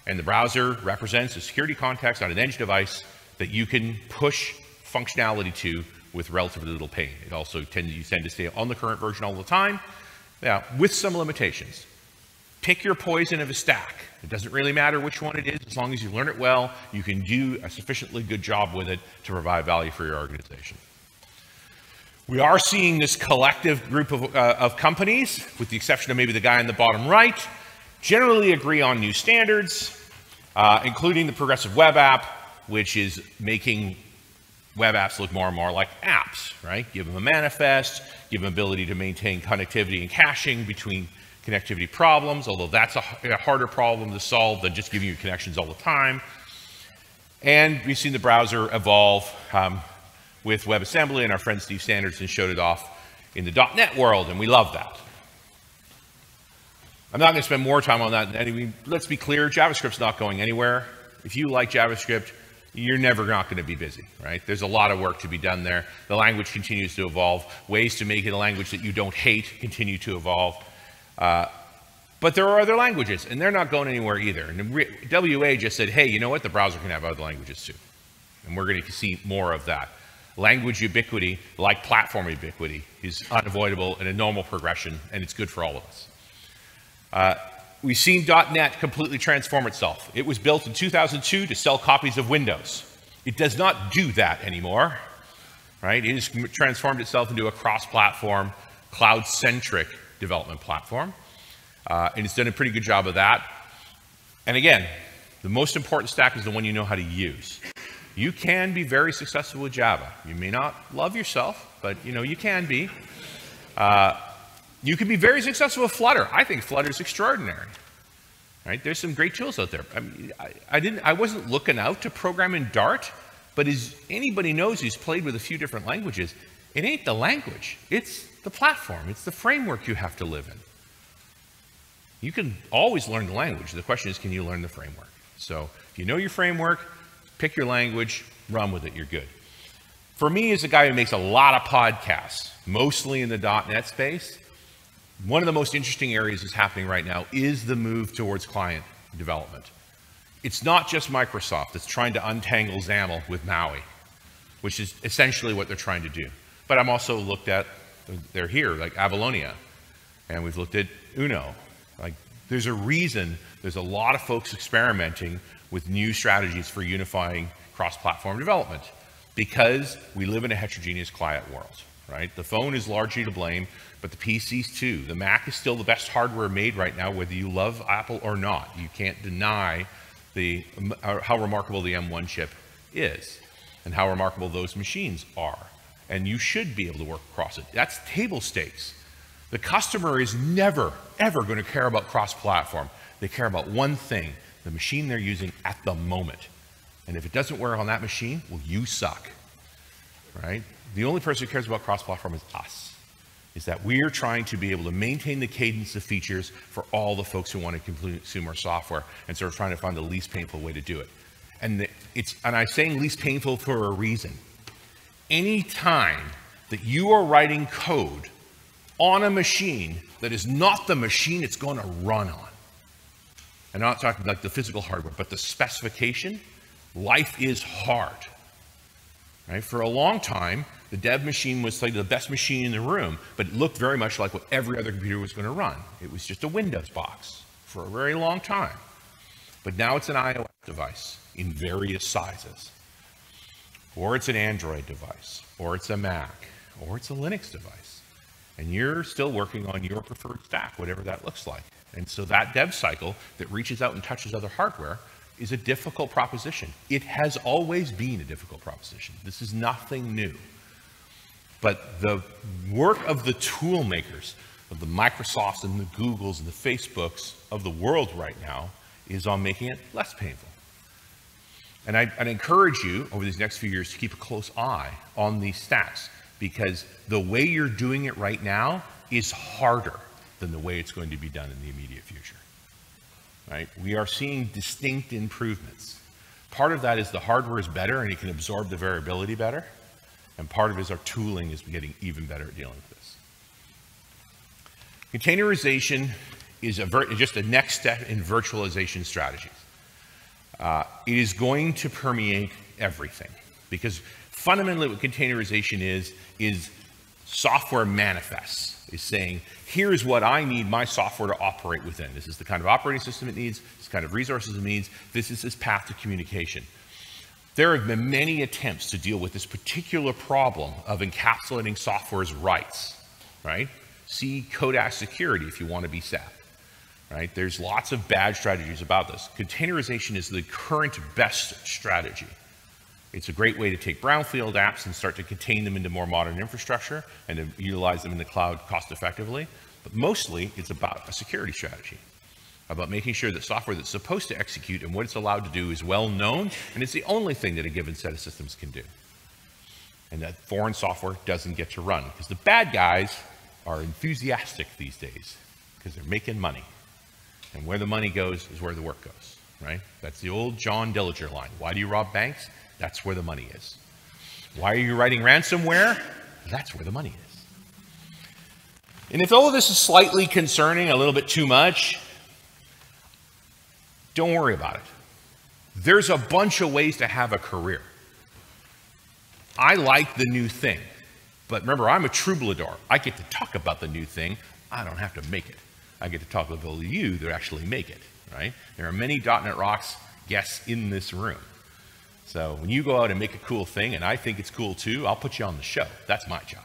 And the browser represents a security context on an edge device that you can push functionality to with relatively little pain. It also tends, you tend to stay on the current version all the time, now, with some limitations. Pick your poison of a stack. It doesn't really matter which one it is, as long as you learn it well, you can do a sufficiently good job with it to provide value for your organization. We are seeing this collective group of, uh, of companies, with the exception of maybe the guy in the bottom right, generally agree on new standards, uh, including the Progressive Web App, which is making web apps look more and more like apps, right? Give them a manifest, give them ability to maintain connectivity and caching between connectivity problems, although that's a, a harder problem to solve than just giving you connections all the time. And we've seen the browser evolve um, with WebAssembly, and our friend Steve Sanderson showed it off in the dot net world, and we love that. I'm not gonna spend more time on that. I mean, let's be clear, JavaScript's not going anywhere. If you like JavaScript, you're never not going to be busy, right? There's a lot of work to be done there. The language continues to evolve. Ways to make it a language that you don't hate continue to evolve. Uh, but there are other languages, and they're not going anywhere either. And W A just said, hey, you know what? The browser can have other languages too. And we're going to see more of that. Language ubiquity, like platform ubiquity, is unavoidable and a normal progression, and it's good for all of us. Uh, We've seen dot net completely transform itself. It was built in two thousand two to sell copies of Windows. It does not do that anymore, right? It has transformed itself into a cross-platform, cloud-centric development platform, uh, and it's done a pretty good job of that. And again, the most important stack is the one you know how to use. You can be very successful with Java. You may not love yourself, but you know you can be. Uh, You can be very successful with Flutter. I think Flutter is extraordinary, right? There's some great tools out there. I mean, I, I didn't, I wasn't looking out to program in Dart, but as anybody knows who's played with a few different languages, it ain't the language. It's the platform. It's the framework you have to live in. You can always learn the language. The question is, can you learn the framework? So if you know your framework, pick your language, run with it, you're good. For me, as a guy who makes a lot of podcasts, mostly in the dot net space, one of the most interesting areas that's happening right now is the move towards client development. It's not just Microsoft that's trying to untangle XAML with MAUI, which is essentially what they're trying to do. But I'm also looked at, they're here, like Avalonia, and we've looked at Uno. Like, there's a reason there's a lot of folks experimenting with new strategies for unifying cross-platform development, because we live in a heterogeneous client world. right? The phone is largely to blame, but the P Cs too. The Mac is still the best hardware made right now, whether you love Apple or not. You can't deny the, uh, how remarkable the M one chip is and how remarkable those machines are. And you should be able to work across it. That's table stakes. The customer is never, ever going to care about cross-platform. They care about one thing, the machine they're using at the moment. And if it doesn't work on that machine, well, you suck, right? The only person who cares about cross-platform is us, is that we're trying to be able to maintain the cadence of features for all the folks who want to consume our software, and sort of trying to find the least painful way to do it. And, the, it's, and I'm saying least painful for a reason. Any time that you are writing code on a machine that is not the machine it's going to run on, and I'm not talking like the physical hardware, but the specification, life is hard, right? For a long time, the dev machine was like the best machine in the room, but it looked very much like what every other computer was going to run. It was just a Windows box for a very long time. But now it's an iOS device in various sizes, or it's an Android device, or it's a Mac, or it's a Linux device. And you're still working on your preferred stack, whatever that looks like. And so that dev cycle that reaches out and touches other hardware is a difficult proposition. It has always been a difficult proposition. This is nothing new. But the work of the tool makers, of the Microsofts and the Googles and the Facebooks of the world right now, is on making it less painful. And I, I encourage you over these next few years to keep a close eye on these stats, because the way you're doing it right now is harder than the way it's going to be done in the immediate future, right? We are seeing distinct improvements. Part of that is the hardware is better and it can absorb the variability better. And part of it is our tooling is getting even better at dealing with this. Containerization is a ver just a next step in virtualization strategies. Uh, it is going to permeate everything, because fundamentally what containerization is, is software manifests, is saying, here's what I need my software to operate within. This is the kind of operating system it needs, this kind of resources it needs, this is its path to communication. There have been many attempts to deal with this particular problem of encapsulating software's rights, right? See Kodak security if you want to be sad, right? There's lots of bad strategies about this. Containerization is the current best strategy. It's a great way to take brownfield apps and start to contain them into more modern infrastructure and to utilize them in the cloud cost effectively. But mostly it's about a security strategy, about making sure that software that's supposed to execute and what it's allowed to do is well known, and it's the only thing that a given set of systems can do. And that foreign software doesn't get to run, because the bad guys are enthusiastic these days because they're making money. And where the money goes is where the work goes, right? That's the old John Dillinger line. Why do you rob banks? That's where the money is. Why are you writing ransomware? That's where the money is. And if all of this is slightly concerning, a little bit too much, don't worry about it. There's a bunch of ways to have a career. I like the new thing, but remember, I'm a troubadour. I get to talk about the new thing. I don't have to make it. I get to talk with all of you that actually make it, right? There are many dot net Rocks guests in this room. So when you go out and make a cool thing, and I think it's cool too, I'll put you on the show. That's my job.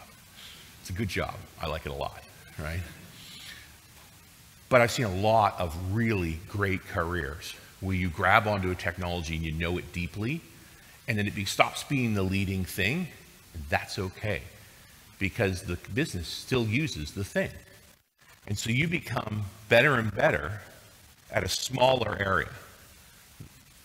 It's a good job. I like it a lot, right? But I've seen a lot of really great careers where you grab onto a technology and you know it deeply, and then it stops being the leading thing, and that's okay, because the business still uses the thing. And so you become better and better at a smaller area.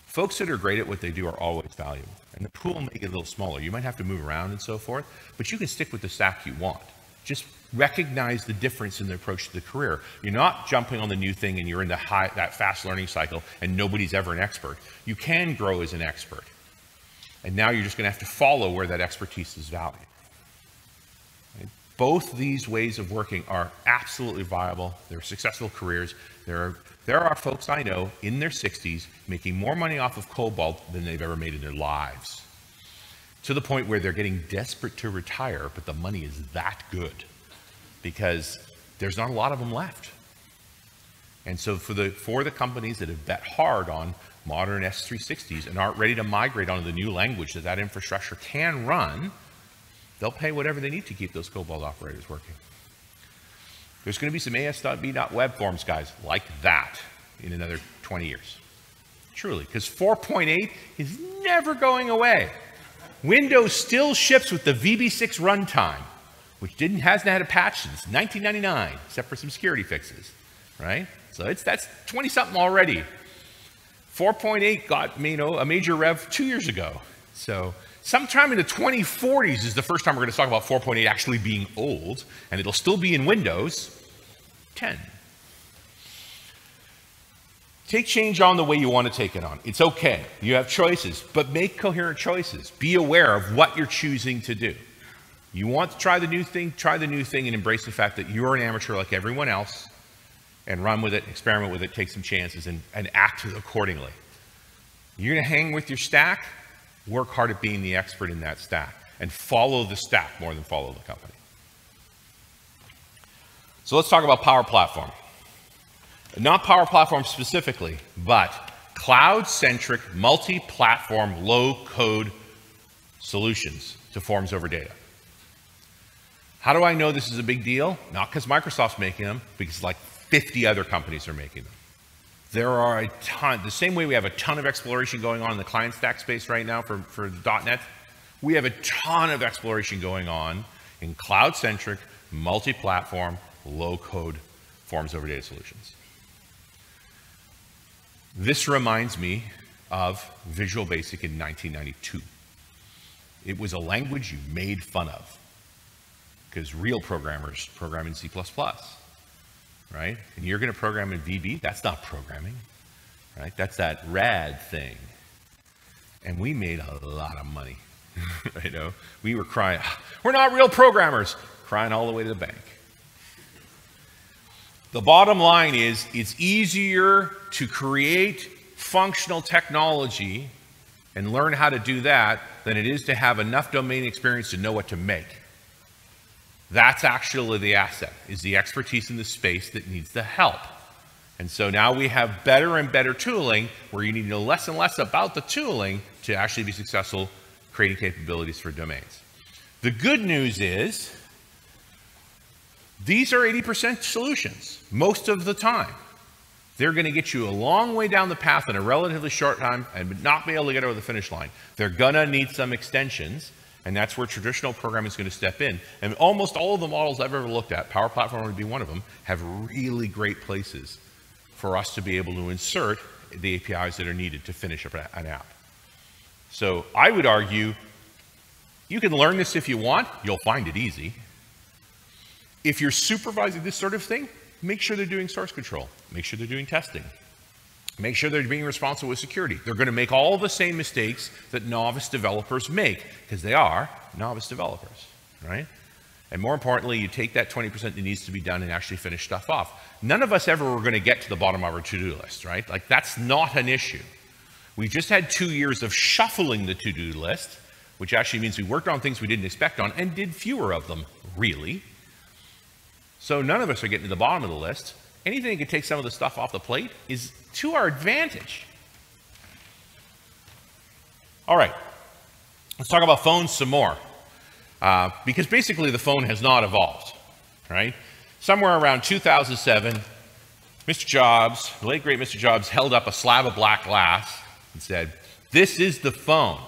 Folks that are great at what they do are always valuable. And the pool may get a little smaller. You might have to move around and so forth, but you can stick with the stack you want. Just recognize the difference in the approach to the career. You're not jumping on the new thing and you're in the high, that fast learning cycle and nobody's ever an expert. You can grow as an expert. And now you're just going to have to follow where that expertise is valued. Both these ways of working are absolutely viable. They're successful careers. There are, there are folks I know in their sixties making more money off of cobalt than they've ever made in their lives, to the point where they're getting desperate to retire, but the money is that good because there's not a lot of them left. And so for the, for the companies that have bet hard on modern S three sixties and aren't ready to migrate onto the new language that that infrastructure can run, They'll pay whatever they need to keep those COBOL operators working. There's going to be some A S B dot web forms, guys, like that in another twenty years. Truly, because four point eight is never going away. Windows still ships with the V B six runtime, which didn't hasn't had a patch since nineteen ninety-nine, except for some security fixes, right? So it's that's twenty something already. four point eight got, you know, a major rev two years ago. So sometime in the twenty forties is the first time we're going to talk about four point eight actually being old, and it'll still be in Windows ten. Take change on the way you want to take it on. It's okay. You have choices, but make coherent choices. Be aware of what you're choosing to do. You want to try the new thing, try the new thing, and embrace the fact that you're an amateur like everyone else, and run with it, experiment with it, take some chances, and, and act accordingly. You're going to hang with your stack, work hard at being the expert in that stack, and follow the stack more than follow the company. So let's talk about Power Platform. Not Power Platform specifically, but cloud-centric, multi-platform, low-code solutions to forms over data. How do I know this is a big deal? Not because Microsoft's making them, because like fifty other companies are making them. There are a ton, the same way we have a ton of exploration going on in the client stack space right now for, for .dot net, we have a ton of exploration going on in cloud-centric, multi-platform, low-code forms over data solutions. This reminds me of Visual Basic in nineteen ninety-two. It was a language you made fun of, because real programmers program in C plus plus, right? And you're going to program in V B. That's not programming, right? That's that rad thing. And we made a lot of money. You know, we were crying, we're not real programmers, crying all the way to the bank. The bottom line is it's easier to create functional technology and learn how to do that than it is to have enough domain experience to know what to make. That's actually the asset, is the expertise in the space that needs the help. And so now we have better and better tooling where you need to know less and less about the tooling to actually be successful creating capabilities for domains. The good news is these are eighty percent solutions most of the time. They're going to get you a long way down the path in a relatively short time and not be able to get over the finish line. They're going to need some extensions. And that's where traditional programming is going to step in. And almost all of the models I've ever looked at, Power Platform would be one of them, have really great places for us to be able to insert the A P Is that are needed to finish up an app. So I would argue you can learn this if you want. You'll find it easy. If you're supervising this sort of thing, make sure they're doing source control. Make sure they're doing testing. Make sure they're being responsible with security. They're going to make all the same mistakes that novice developers make, because they are novice developers, right? And more importantly, you take that twenty percent that needs to be done and actually finish stuff off. None of us ever were going to get to the bottom of our to-do list, right? Like, that's not an issue. We've just had two years of shuffling the to-do list, which actually means we worked on things we didn't expect on and did fewer of them, really. So none of us are getting to the bottom of the list. Anything that can take some of the stuff off the plate is to our advantage. All right, let's talk about phones some more. Uh, because basically the phone has not evolved, right? Somewhere around two thousand seven, Mister Jobs, the late great Mister Jobs, held up a slab of black glass and said, "This is the phone."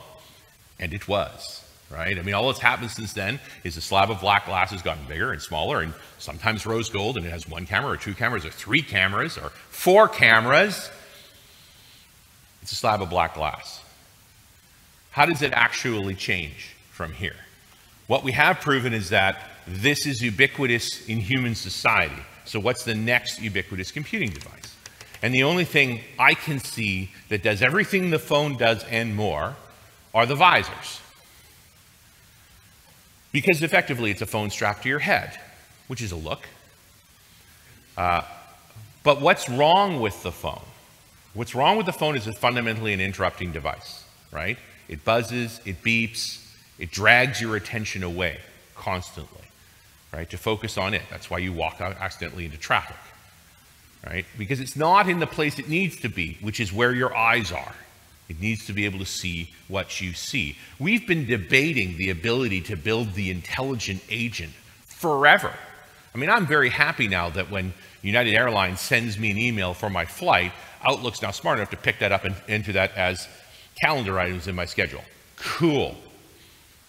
And it was, right? I mean, all that's happened since then is the slab of black glass has gotten bigger and smaller and sometimes rose gold, and it has one camera or two cameras or three cameras or four cameras. It's a slab of black glass. How does it actually change from here? What we have proven is that this is ubiquitous in human society. So what's the next ubiquitous computing device? And the only thing I can see that does everything the phone does and more are the visors. Because effectively it's a phone strapped to your head, which is a look. Uh, but what's wrong with the phone? What's wrong with the phone is it's fundamentally an interrupting device, right? It buzzes, it beeps, it drags your attention away constantly, right? To focus on it. That's why you walk out accidentally into traffic, right? Because it's not in the place it needs to be, which is where your eyes are. It needs to be able to see what you see. We've been debating the ability to build the intelligent agent forever. I mean, I'm very happy now that when United Airlines sends me an email for my flight, Outlook's now smart enough to pick that up and enter that as calendar items in my schedule. Cool.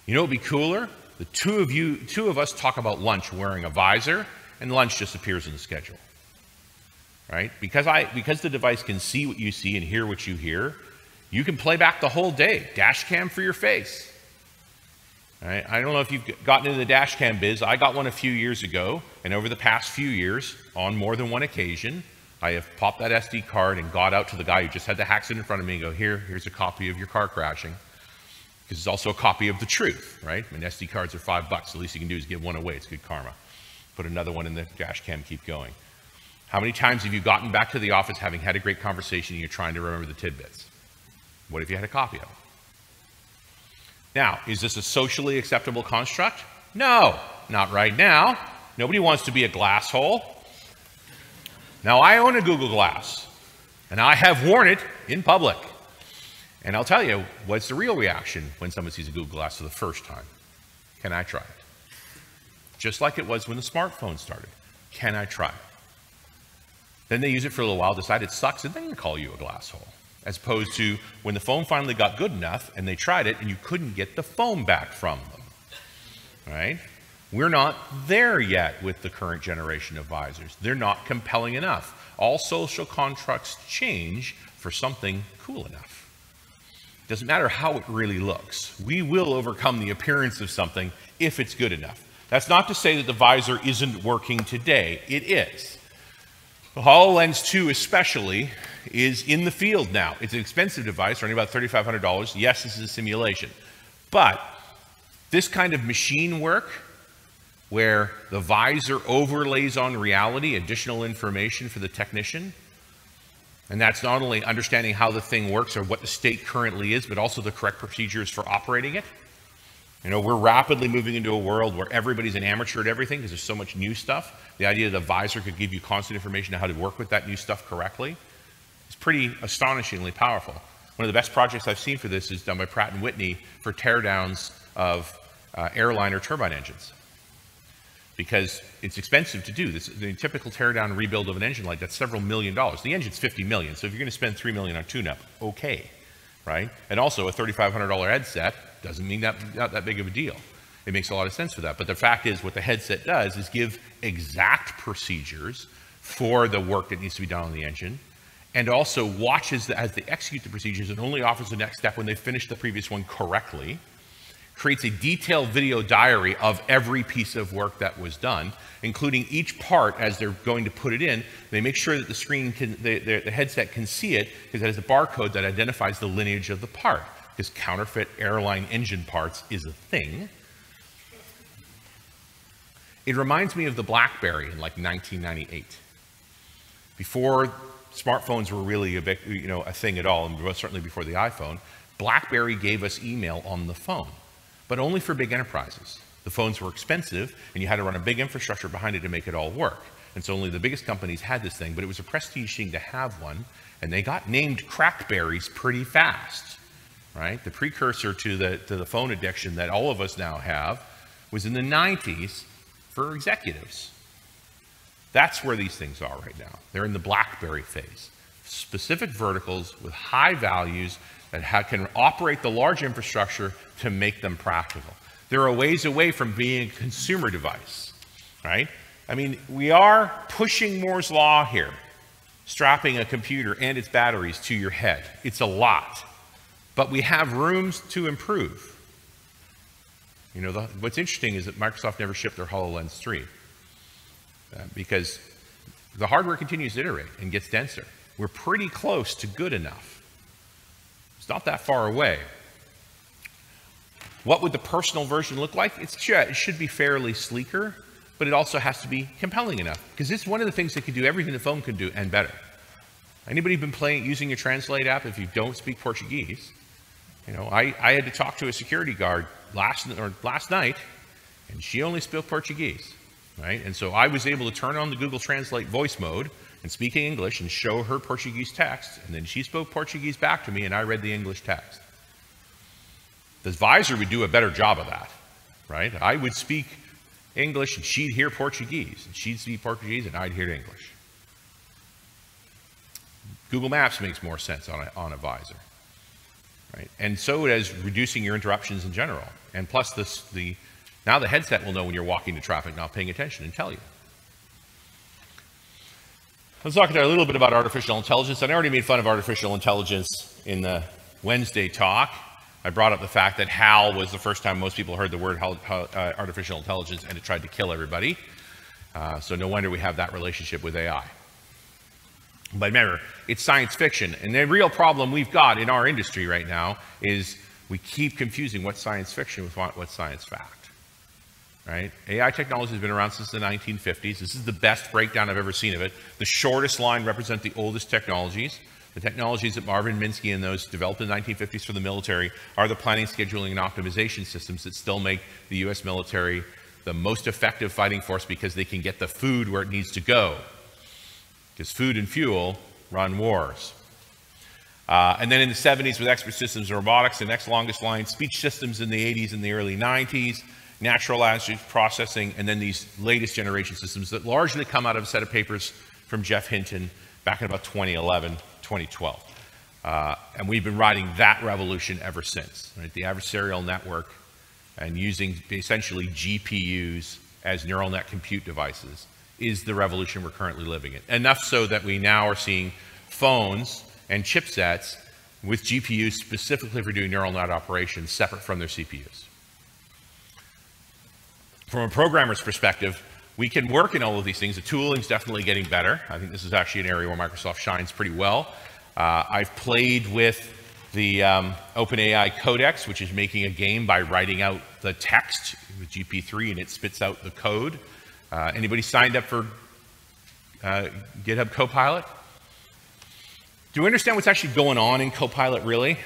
You know what would be cooler? The two of you, two of us talk about lunch wearing a visor, and lunch just appears in the schedule. Right? Because, I, because the device can see what you see and hear what you hear, you can play back the whole day. Dash cam for your face. Right? I don't know if you've gotten into the dash cam biz. I got one a few years ago, and over the past few years, on more than one occasion, I have popped that S D card and got out to the guy who just had the accident in front of me and go, here, here's a copy of your car crashing. Because it's also a copy of the truth, right? I mean, S D cards are five bucks. The least you can do is give one away. It's good karma. Put another one in the dash cam, keep going. How many times have you gotten back to the office having had a great conversation and you're trying to remember the tidbits? What if you had a copy of it? Now, is this a socially acceptable construct? No, not right now. Nobody wants to be a glass hole. Now, I own a Google Glass, and I have worn it in public. And I'll tell you, what's the real reaction when someone sees a Google Glass for the first time? Can I try it? Just like it was when the smartphone started. Can I try it? Then they use it for a little while, decide it sucks, and then they call you a glass hole. As opposed to when the phone finally got good enough and they tried it and you couldn't get the phone back from them, right? We're not there yet with the current generation of visors. They're not compelling enough. All social contracts change for something cool enough. Doesn't matter how it really looks. We will overcome the appearance of something if it's good enough. That's not to say that the visor isn't working today. It is. The HoloLens two especially is in the field now. It's an expensive device, running about thirty-five hundred dollars. Yes, this is a simulation. But this kind of machine work, where the visor overlays on reality additional information for the technician, and that's not only understanding how the thing works or what the state currently is, but also the correct procedures for operating it. You know, we're rapidly moving into a world where everybody's an amateur at everything because there's so much new stuff. The idea that the visor could give you constant information on how to work with that new stuff correctly is pretty astonishingly powerful. One of the best projects I've seen for this is done by Pratt and Whitney for teardowns of uh, airliner turbine engines. Because it's expensive to do this. The typical teardown rebuild of an engine like that's several million dollars. The engine's fifty million, so if you're going to spend three million on tune-up, okay, right? And also a thirty-five hundred dollar headset doesn't mean that not that big of a deal. It makes a lot of sense for that. But the fact is, what the headset does is give exact procedures for the work that needs to be done on the engine, and also watches the, as they execute the procedures and only offers the next step when they finish the previous one correctly. Creates a detailed video diary of every piece of work that was done, including each part as they're going to put it in. They make sure that the screen, can, the, the, the headset can see it because it has a barcode that identifies the lineage of the part. Because counterfeit airline engine parts is a thing. It reminds me of the BlackBerry in like nineteen ninety-eight. Before smartphones were really a, big, you know, a thing at all, and certainly before the iPhone, BlackBerry gave us email on the phone. But only for big enterprises. The phones were expensive, and you had to run a big infrastructure behind it to make it all work. And so only the biggest companies had this thing, but it was a prestige thing to have one, and they got named crackberries pretty fast, right? The precursor to the, to the phone addiction that all of us now have was in the nineties for executives. That's where these things are right now. They're in the BlackBerry phase. Specific verticals with high values that can operate the large infrastructure to make them practical. There are ways away from being a consumer device, right? I mean, we are pushing Moore's Law here, strapping a computer and its batteries to your head. It's a lot, but we have rooms to improve. You know, the, what's interesting is that Microsoft never shipped their HoloLens three uh, because the hardware continues to iterate and gets denser. We're pretty close to good enough. It's not that far away. What would the personal version look like? It's, it should be fairly sleeker, but it also has to be compelling enough because it's one of the things that can do everything the phone can do and better. Anybody been playing using your Translate app if you don't speak Portuguese? You know, I, I had to talk to a security guard last or last night, and she only spoke Portuguese, right? And so I was able to turn on the Google Translate voice mode and speaking English and show her Portuguese text, and then she spoke Portuguese back to me and I read the English text. The advisor would do a better job of that, right? I would speak English and she'd hear Portuguese, and she'd speak Portuguese and I'd hear English. Google Maps makes more sense on, a, on Advisor, right? And so does reducing your interruptions in general. And plus this, the, now the headset will know when you're walking to traffic, not paying attention, and tell you. Let's talk a little bit about artificial intelligence. I already made fun of artificial intelligence in the Wednesday talk. I brought up the fact that H A L was the first time most people heard the word artificial intelligence, and it tried to kill everybody. Uh, so no wonder we have that relationship with A I. But remember, it's science fiction. And the real problem we've got in our industry right now is we keep confusing what's science fiction with what's science fact, right? A I technology has been around since the nineteen fifties. This is the best breakdown I've ever seen of it. The shortest line represents the oldest technologies. The technologies that Marvin Minsky and those developed in the nineteen fifties for the military are the planning, scheduling, and optimization systems that still make the U S military the most effective fighting force, because they can get the food where it needs to go. Because food and fuel run wars. Uh, and then in the seventies with expert systems and robotics, the next longest line, speech systems in the eighties and the early nineties, natural language processing, and then these latest generation systems that largely come out of a set of papers from Jeff Hinton back in about twenty eleven, twenty twelve. Uh, and we've been riding that revolution ever since, right? The adversarial network and using essentially G P Us as neural net compute devices is the revolution we're currently living in. Enough so that we now are seeing phones and chipsets with G P Us specifically for doing neural net operations separate from their C P Us. From a programmer's perspective, we can work in all of these things. The tooling's definitely getting better. I think this is actually an area where Microsoft shines pretty well. Uh, I've played with the um, OpenAI Codex, which is making a game by writing out the text with G P three, and it spits out the code. Uh, anybody signed up for uh, GitHub Copilot? Do we understand what's actually going on in Copilot, really?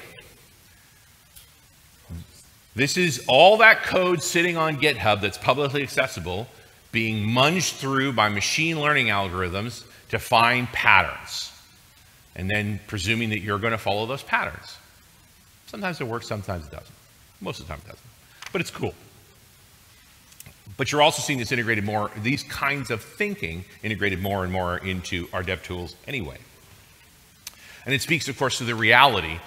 This is all that code sitting on GitHub that's publicly accessible being munged through by machine learning algorithms to find patterns, and then presuming that you're going to follow those patterns. Sometimes it works, sometimes it doesn't. Most of the time it doesn't, but it's cool. But you're also seeing this integrated more, these kinds of thinking integrated more and more into our dev tools anyway. And it speaks, of course, to the reality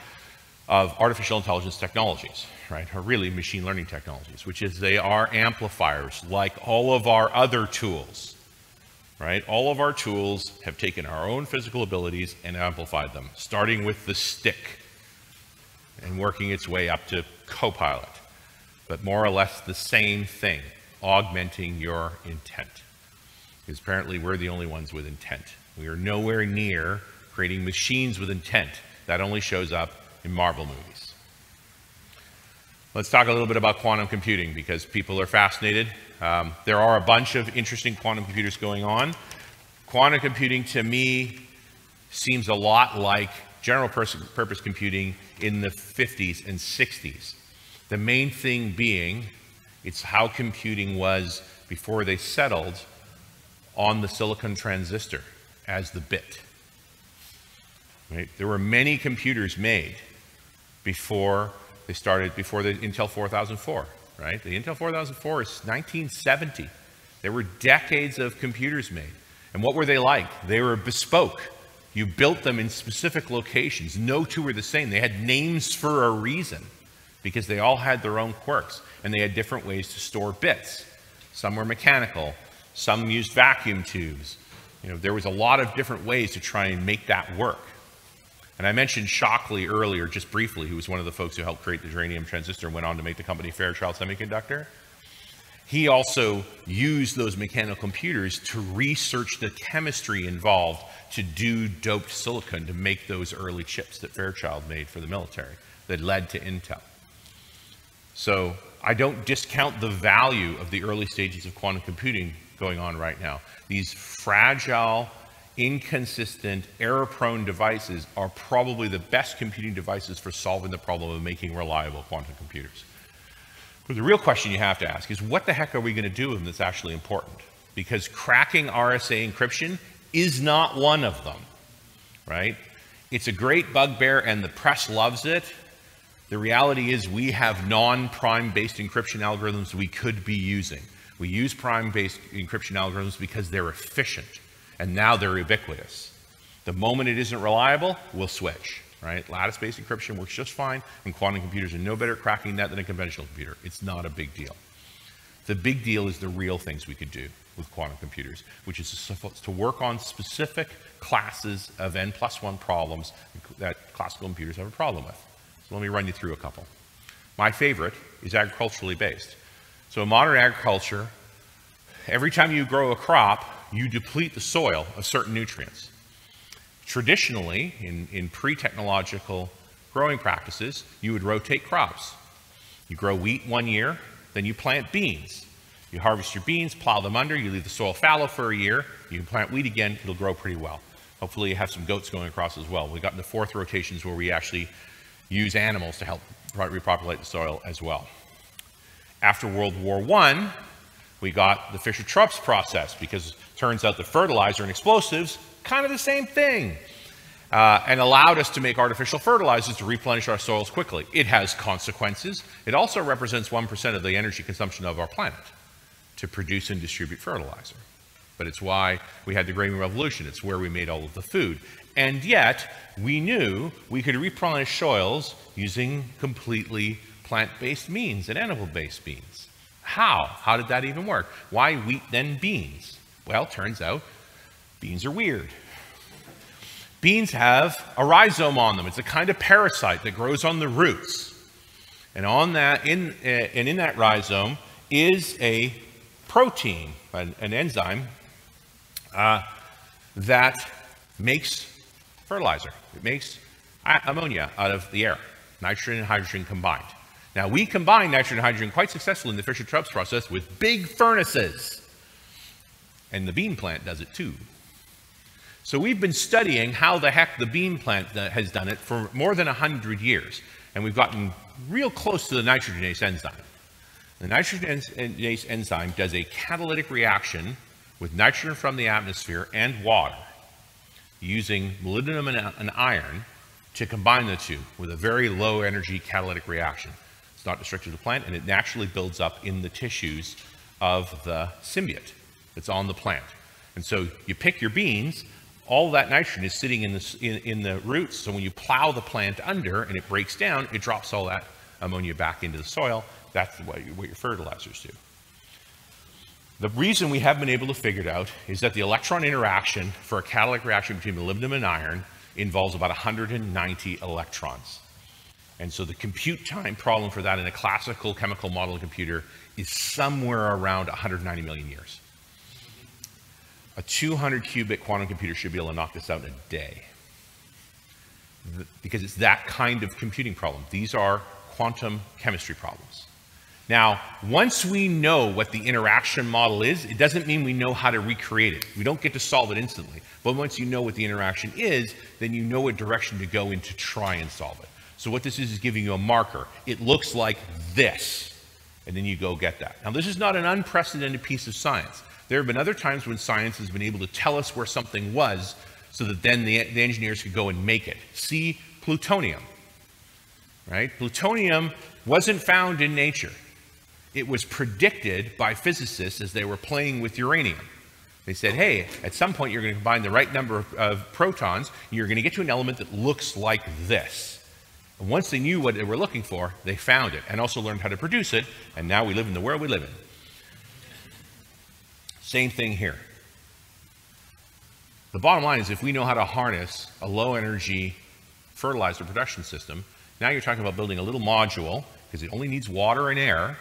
of artificial intelligence technologies, right? Or really machine learning technologies, which is they are amplifiers like all of our other tools, right? All of our tools have taken our own physical abilities and amplified them, starting with the stick and working its way up to Copilot, but more or less the same thing. Augmenting your intent, because apparently we're the only ones with intent. We are nowhere near creating machines with intent. That only shows up in Marvel movies. Let's talk a little bit about quantum computing, because people are fascinated. Um, there are a bunch of interesting quantum computers going on. Quantum computing to me seems a lot like general purpose computing in the fifties and sixties. The main thing being it's how computing was before they settled on the silicon transistor as the bit, right? There were many computers made before they started, before the Intel four thousand four, right? The Intel four thousand four is nineteen seventy. There were decades of computers made. And what were they like? They were bespoke. You built them in specific locations. No two were the same. They had names for a reason, because they all had their own quirks, and they had different ways to store bits. Some were mechanical, some used vacuum tubes. You know, there was a lot of different ways to try and make that work. And I mentioned Shockley earlier, just briefly, who was one of the folks who helped create the germanium transistor and went on to make the company Fairchild Semiconductor. He also used those mechanical computers to research the chemistry involved to do doped silicon to make those early chips that Fairchild made for the military that led to Intel. So I don't discount the value of the early stages of quantum computing going on right now. These fragile, inconsistent, error-prone devices are probably the best computing devices for solving the problem of making reliable quantum computers. But the real question you have to ask is, what the heck are we going to do with them that's actually important? Because cracking R S A encryption is not one of them, right? It's a great bugbear and the press loves it. The reality is we have non-prime based encryption algorithms we could be using. We use prime based encryption algorithms because they're efficient and now they're ubiquitous. The moment it isn't reliable, we'll switch, right? Lattice based encryption works just fine and quantum computers are no better at cracking that than a conventional computer. It's not a big deal. The big deal is the real things we could do with quantum computers, which is to work on specific classes of n plus one problems that classical computers have a problem with. So let me run you through a couple. My favorite is agriculturally based. So in modern agriculture, every time you grow a crop, you deplete the soil of certain nutrients. Traditionally, in, in pre-technological growing practices, you would rotate crops. You grow wheat one year, then you plant beans. You harvest your beans, plow them under, you leave the soil fallow for a year, you can plant wheat again, it'll grow pretty well. Hopefully you have some goats going across as well. We got into fourth rotations where we actually use animals to help repopulate the soil as well. After World War One, we got the Fisher-Tropsch process because it turns out the fertilizer and explosives, kind of the same thing, uh, and allowed us to make artificial fertilizers to replenish our soils quickly. It has consequences. It also represents one percent of the energy consumption of our planet to produce and distribute fertilizer. But it's why we had the Green Revolution. It's where we made all of the food. And yet, we knew we could replenish soils using completely plant-based means and animal-based means. How? How did that even work? Why wheat then beans? Well, turns out beans are weird. Beans have a rhizome on them. It's a kind of parasite that grows on the roots. And on that, in, uh, and in that rhizome is a protein, an, an enzyme, uh, that makes fertilizer. It makes ammonia out of the air, nitrogen and hydrogen combined. Now, we combine nitrogen and hydrogen quite successfully in the Fisher-Tropsch process with big furnaces. And the bean plant does it too. So we've been studying how the heck the bean plant has done it for more than one hundred years. And we've gotten real close to the nitrogenase enzyme. The nitrogenase enzyme does a catalytic reaction with nitrogen from the atmosphere and water using molybdenum and, and iron to combine the two with a very low energy catalytic reaction. It's not destructive to the plant and it naturally builds up in the tissues of the symbiote that's on the plant. And so you pick your beans, all that nitrogen is sitting in the, in, in the roots, so when you plow the plant under and it breaks down, it drops all that ammonia back into the soil. That's what your fertilizers do. The reason we have been able to figure it out is that the electron interaction for a catalytic reaction between molybdenum and iron involves about one hundred ninety electrons. And so the compute time problem for that in a classical chemical modeling computer is somewhere around one hundred ninety million years. A two hundred qubit quantum computer should be able to knock this out in a day. Because it's that kind of computing problem. These are quantum chemistry problems. Now, once we know what the interaction model is, it doesn't mean we know how to recreate it. We don't get to solve it instantly. But once you know what the interaction is, then you know what direction to go in to try and solve it. So what this is is giving you a marker. It looks like this, and then you go get that. Now, this is not an unprecedented piece of science. There have been other times when science has been able to tell us where something was so that then the, the engineers could go and make it. See plutonium, right? Plutonium wasn't found in nature. It was predicted by physicists as they were playing with uranium. They said, hey, at some point you're going to combine the right number of, of protons, and you're going to get to an element that looks like this. And once they knew what they were looking for, they found it and also learned how to produce it, and now we live in the world we live in. Same thing here. The bottom line is if we know how to harness a low-energy fertilizer production system, now you're talking about building a little module, because it only needs water and air,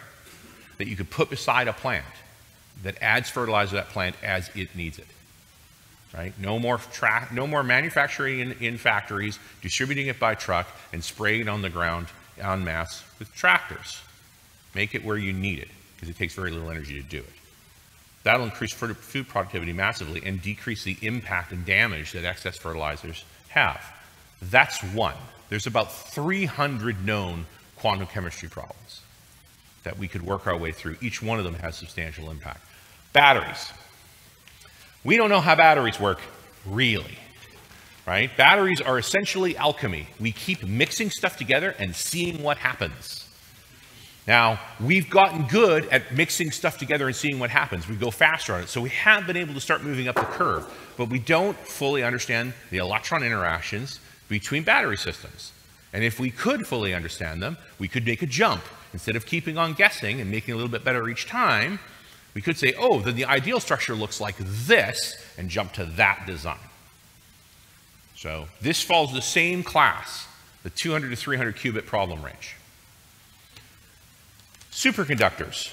that you could put beside a plant that adds fertilizer to that plant as it needs it, right? No more, tra no more manufacturing in, in factories, distributing it by truck, and spraying it on the ground en masse with tractors. Make it where you need it, because it takes very little energy to do it. That'll increase food productivity massively and decrease the impact and damage that excess fertilizers have. That's one. There's about three hundred known quantum chemistry problems that we could work our way through. Each one of them has substantial impact. Batteries. We don't know how batteries work, really, right? Batteries are essentially alchemy. We keep mixing stuff together and seeing what happens. Now, we've gotten good at mixing stuff together and seeing what happens. We go faster on it. So we have been able to start moving up the curve, but we don't fully understand the electron interactions between battery systems. And if we could fully understand them, we could make a jump. Instead of keeping on guessing and making a little bit better each time, we could say, oh, then the ideal structure looks like this, and jump to that design. So this falls the same class, the two hundred to three hundred qubit problem range. Superconductors.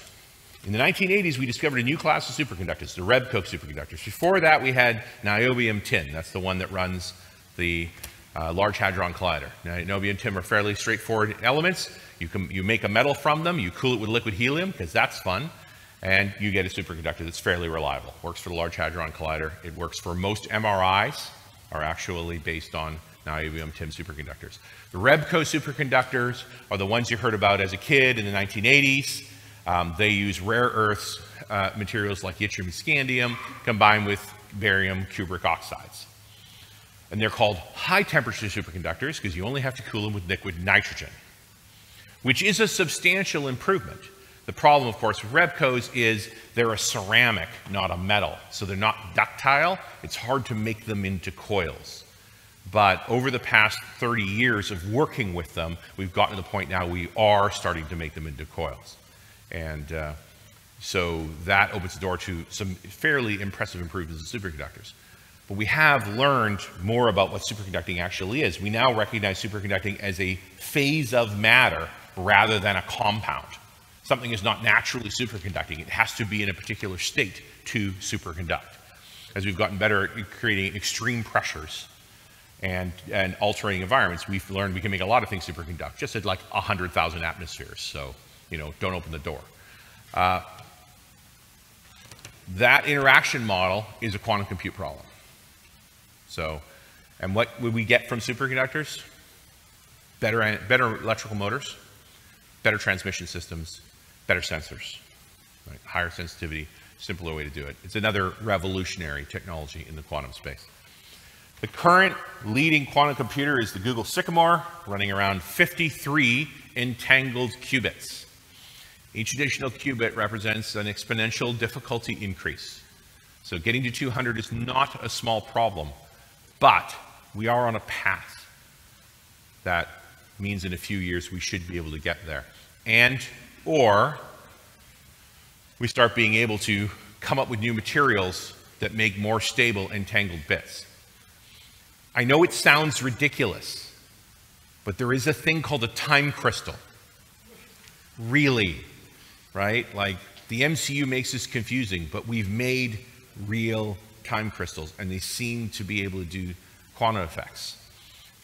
In the nineteen eighties, we discovered a new class of superconductors, the Rebco superconductors. Before that, we had niobium tin. That's the one that runs the uh, Large Hadron Collider. Now, niobium tin are fairly straightforward elements. You, can, you make a metal from them. You cool it with liquid helium, because that's fun. And you get a superconductor that's fairly reliable. Works for the Large Hadron Collider. It works for most M R Is are actually based on niobium tin superconductors. The Rebco superconductors are the ones you heard about as a kid in the nineteen eighties. Um, they use rare earths uh, materials like yttrium and scandium combined with barium cupric oxides. And they're called high temperature superconductors because you only have to cool them with liquid nitrogen, which is a substantial improvement. The problem, of course, with Rebcos is they're a ceramic, not a metal. So they're not ductile. It's hard to make them into coils. But over the past thirty years of working with them, we've gotten to the point now we are starting to make them into coils. And uh, so that opens the door to some fairly impressive improvements in superconductors. But we have learned more about what superconducting actually is. We now recognize superconducting as a phase of matter rather than a compound. Something is not naturally superconducting. It has to be in a particular state to superconduct. As we've gotten better at creating extreme pressures and, and altering environments, we've learned we can make a lot of things superconduct, just at like one hundred thousand atmospheres. So, you know, don't open the door. Uh, that interaction model is a quantum compute problem. So, and what would we get from superconductors? Better, better electrical motors, better transmission systems, better sensors, right? Higher sensitivity, simpler way to do it. It's another revolutionary technology in the quantum space. The current leading quantum computer is the Google Sycamore, running around fifty-three entangled qubits. Each additional qubit represents an exponential difficulty increase. So getting to two hundred is not a small problem, but we are on a path that means in a few years we should be able to get there. And or we start being able to come up with new materials that make more stable entangled bits. I know it sounds ridiculous, but there is a thing called a time crystal. Really, right? Like the M C U makes this confusing, but we've made real time crystals and they seem to be able to do quantum effects.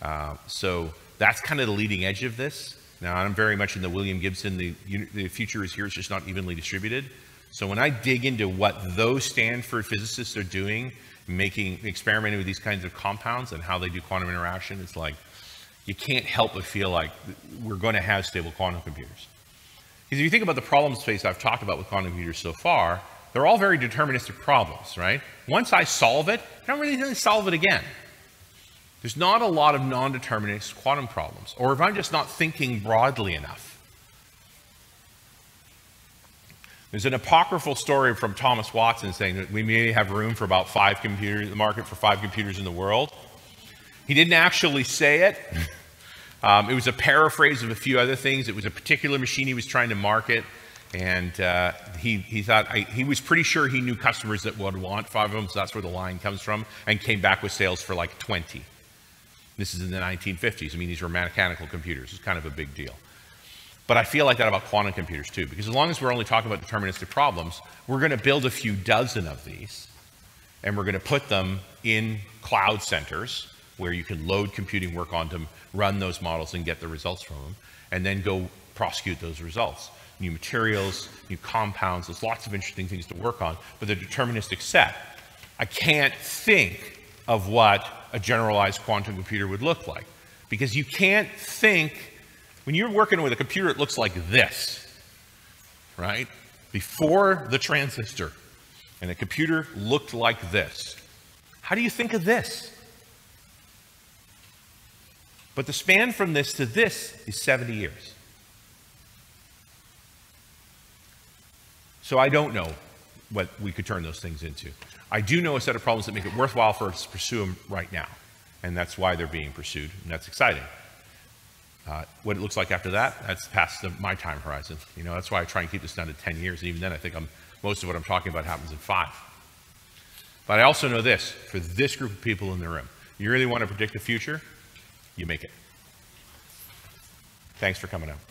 Uh, so that's kind of the leading edge of this. Now, I'm very much in the William Gibson, the, the future is here, it's just not evenly distributed. So when I dig into what those Stanford physicists are doing, making, experimenting with these kinds of compounds and how they do quantum interaction, it's like, you can't help but feel like we're going to have stable quantum computers. Because if you think about the problem space I've talked about with quantum computers so far, they're all very deterministic problems, right? Once I solve it, I don't really need to solve it again. There's not a lot of non-deterministic quantum problems, or if I'm just not thinking broadly enough. There's an apocryphal story from Thomas Watson saying that we may have room for about five computers, the market for five computers in the world. He didn't actually say it. um, it was a paraphrase of a few other things. It was a particular machine he was trying to market, and uh, he, he thought, I, he was pretty sure he knew customers that would want five of them, so that's where the line comes from, and came back with sales for like twenty. This is in the nineteen fifties. I mean, these were mechanical computers. It's kind of a big deal. But I feel like that about quantum computers too, because as long as we're only talking about deterministic problems, we're going to build a few dozen of these, and we're going to put them in cloud centers where you can load computing work on them, run those models, and get the results from them, and then go prosecute those results. New materials, new compounds, there's lots of interesting things to work on, but the deterministic set. I can't think of what a generalized quantum computer would look like. Because you can't think, when you're working with a computer, it looks like this, right? Before the transistor, and the computer looked like this. How do you think of this? But the span from this to this is seventy years. So I don't know what we could turn those things into. I do know a set of problems that make it worthwhile for us to pursue them right now. And that's why they're being pursued, and that's exciting. Uh, what it looks like after that, that's past the, my time horizon. You know, that's why I try and keep this down to ten years, and even then I think I'm, most of what I'm talking about happens in five. But I also know this, for this group of people in the room, you really want to predict the future, you make it. Thanks for coming out.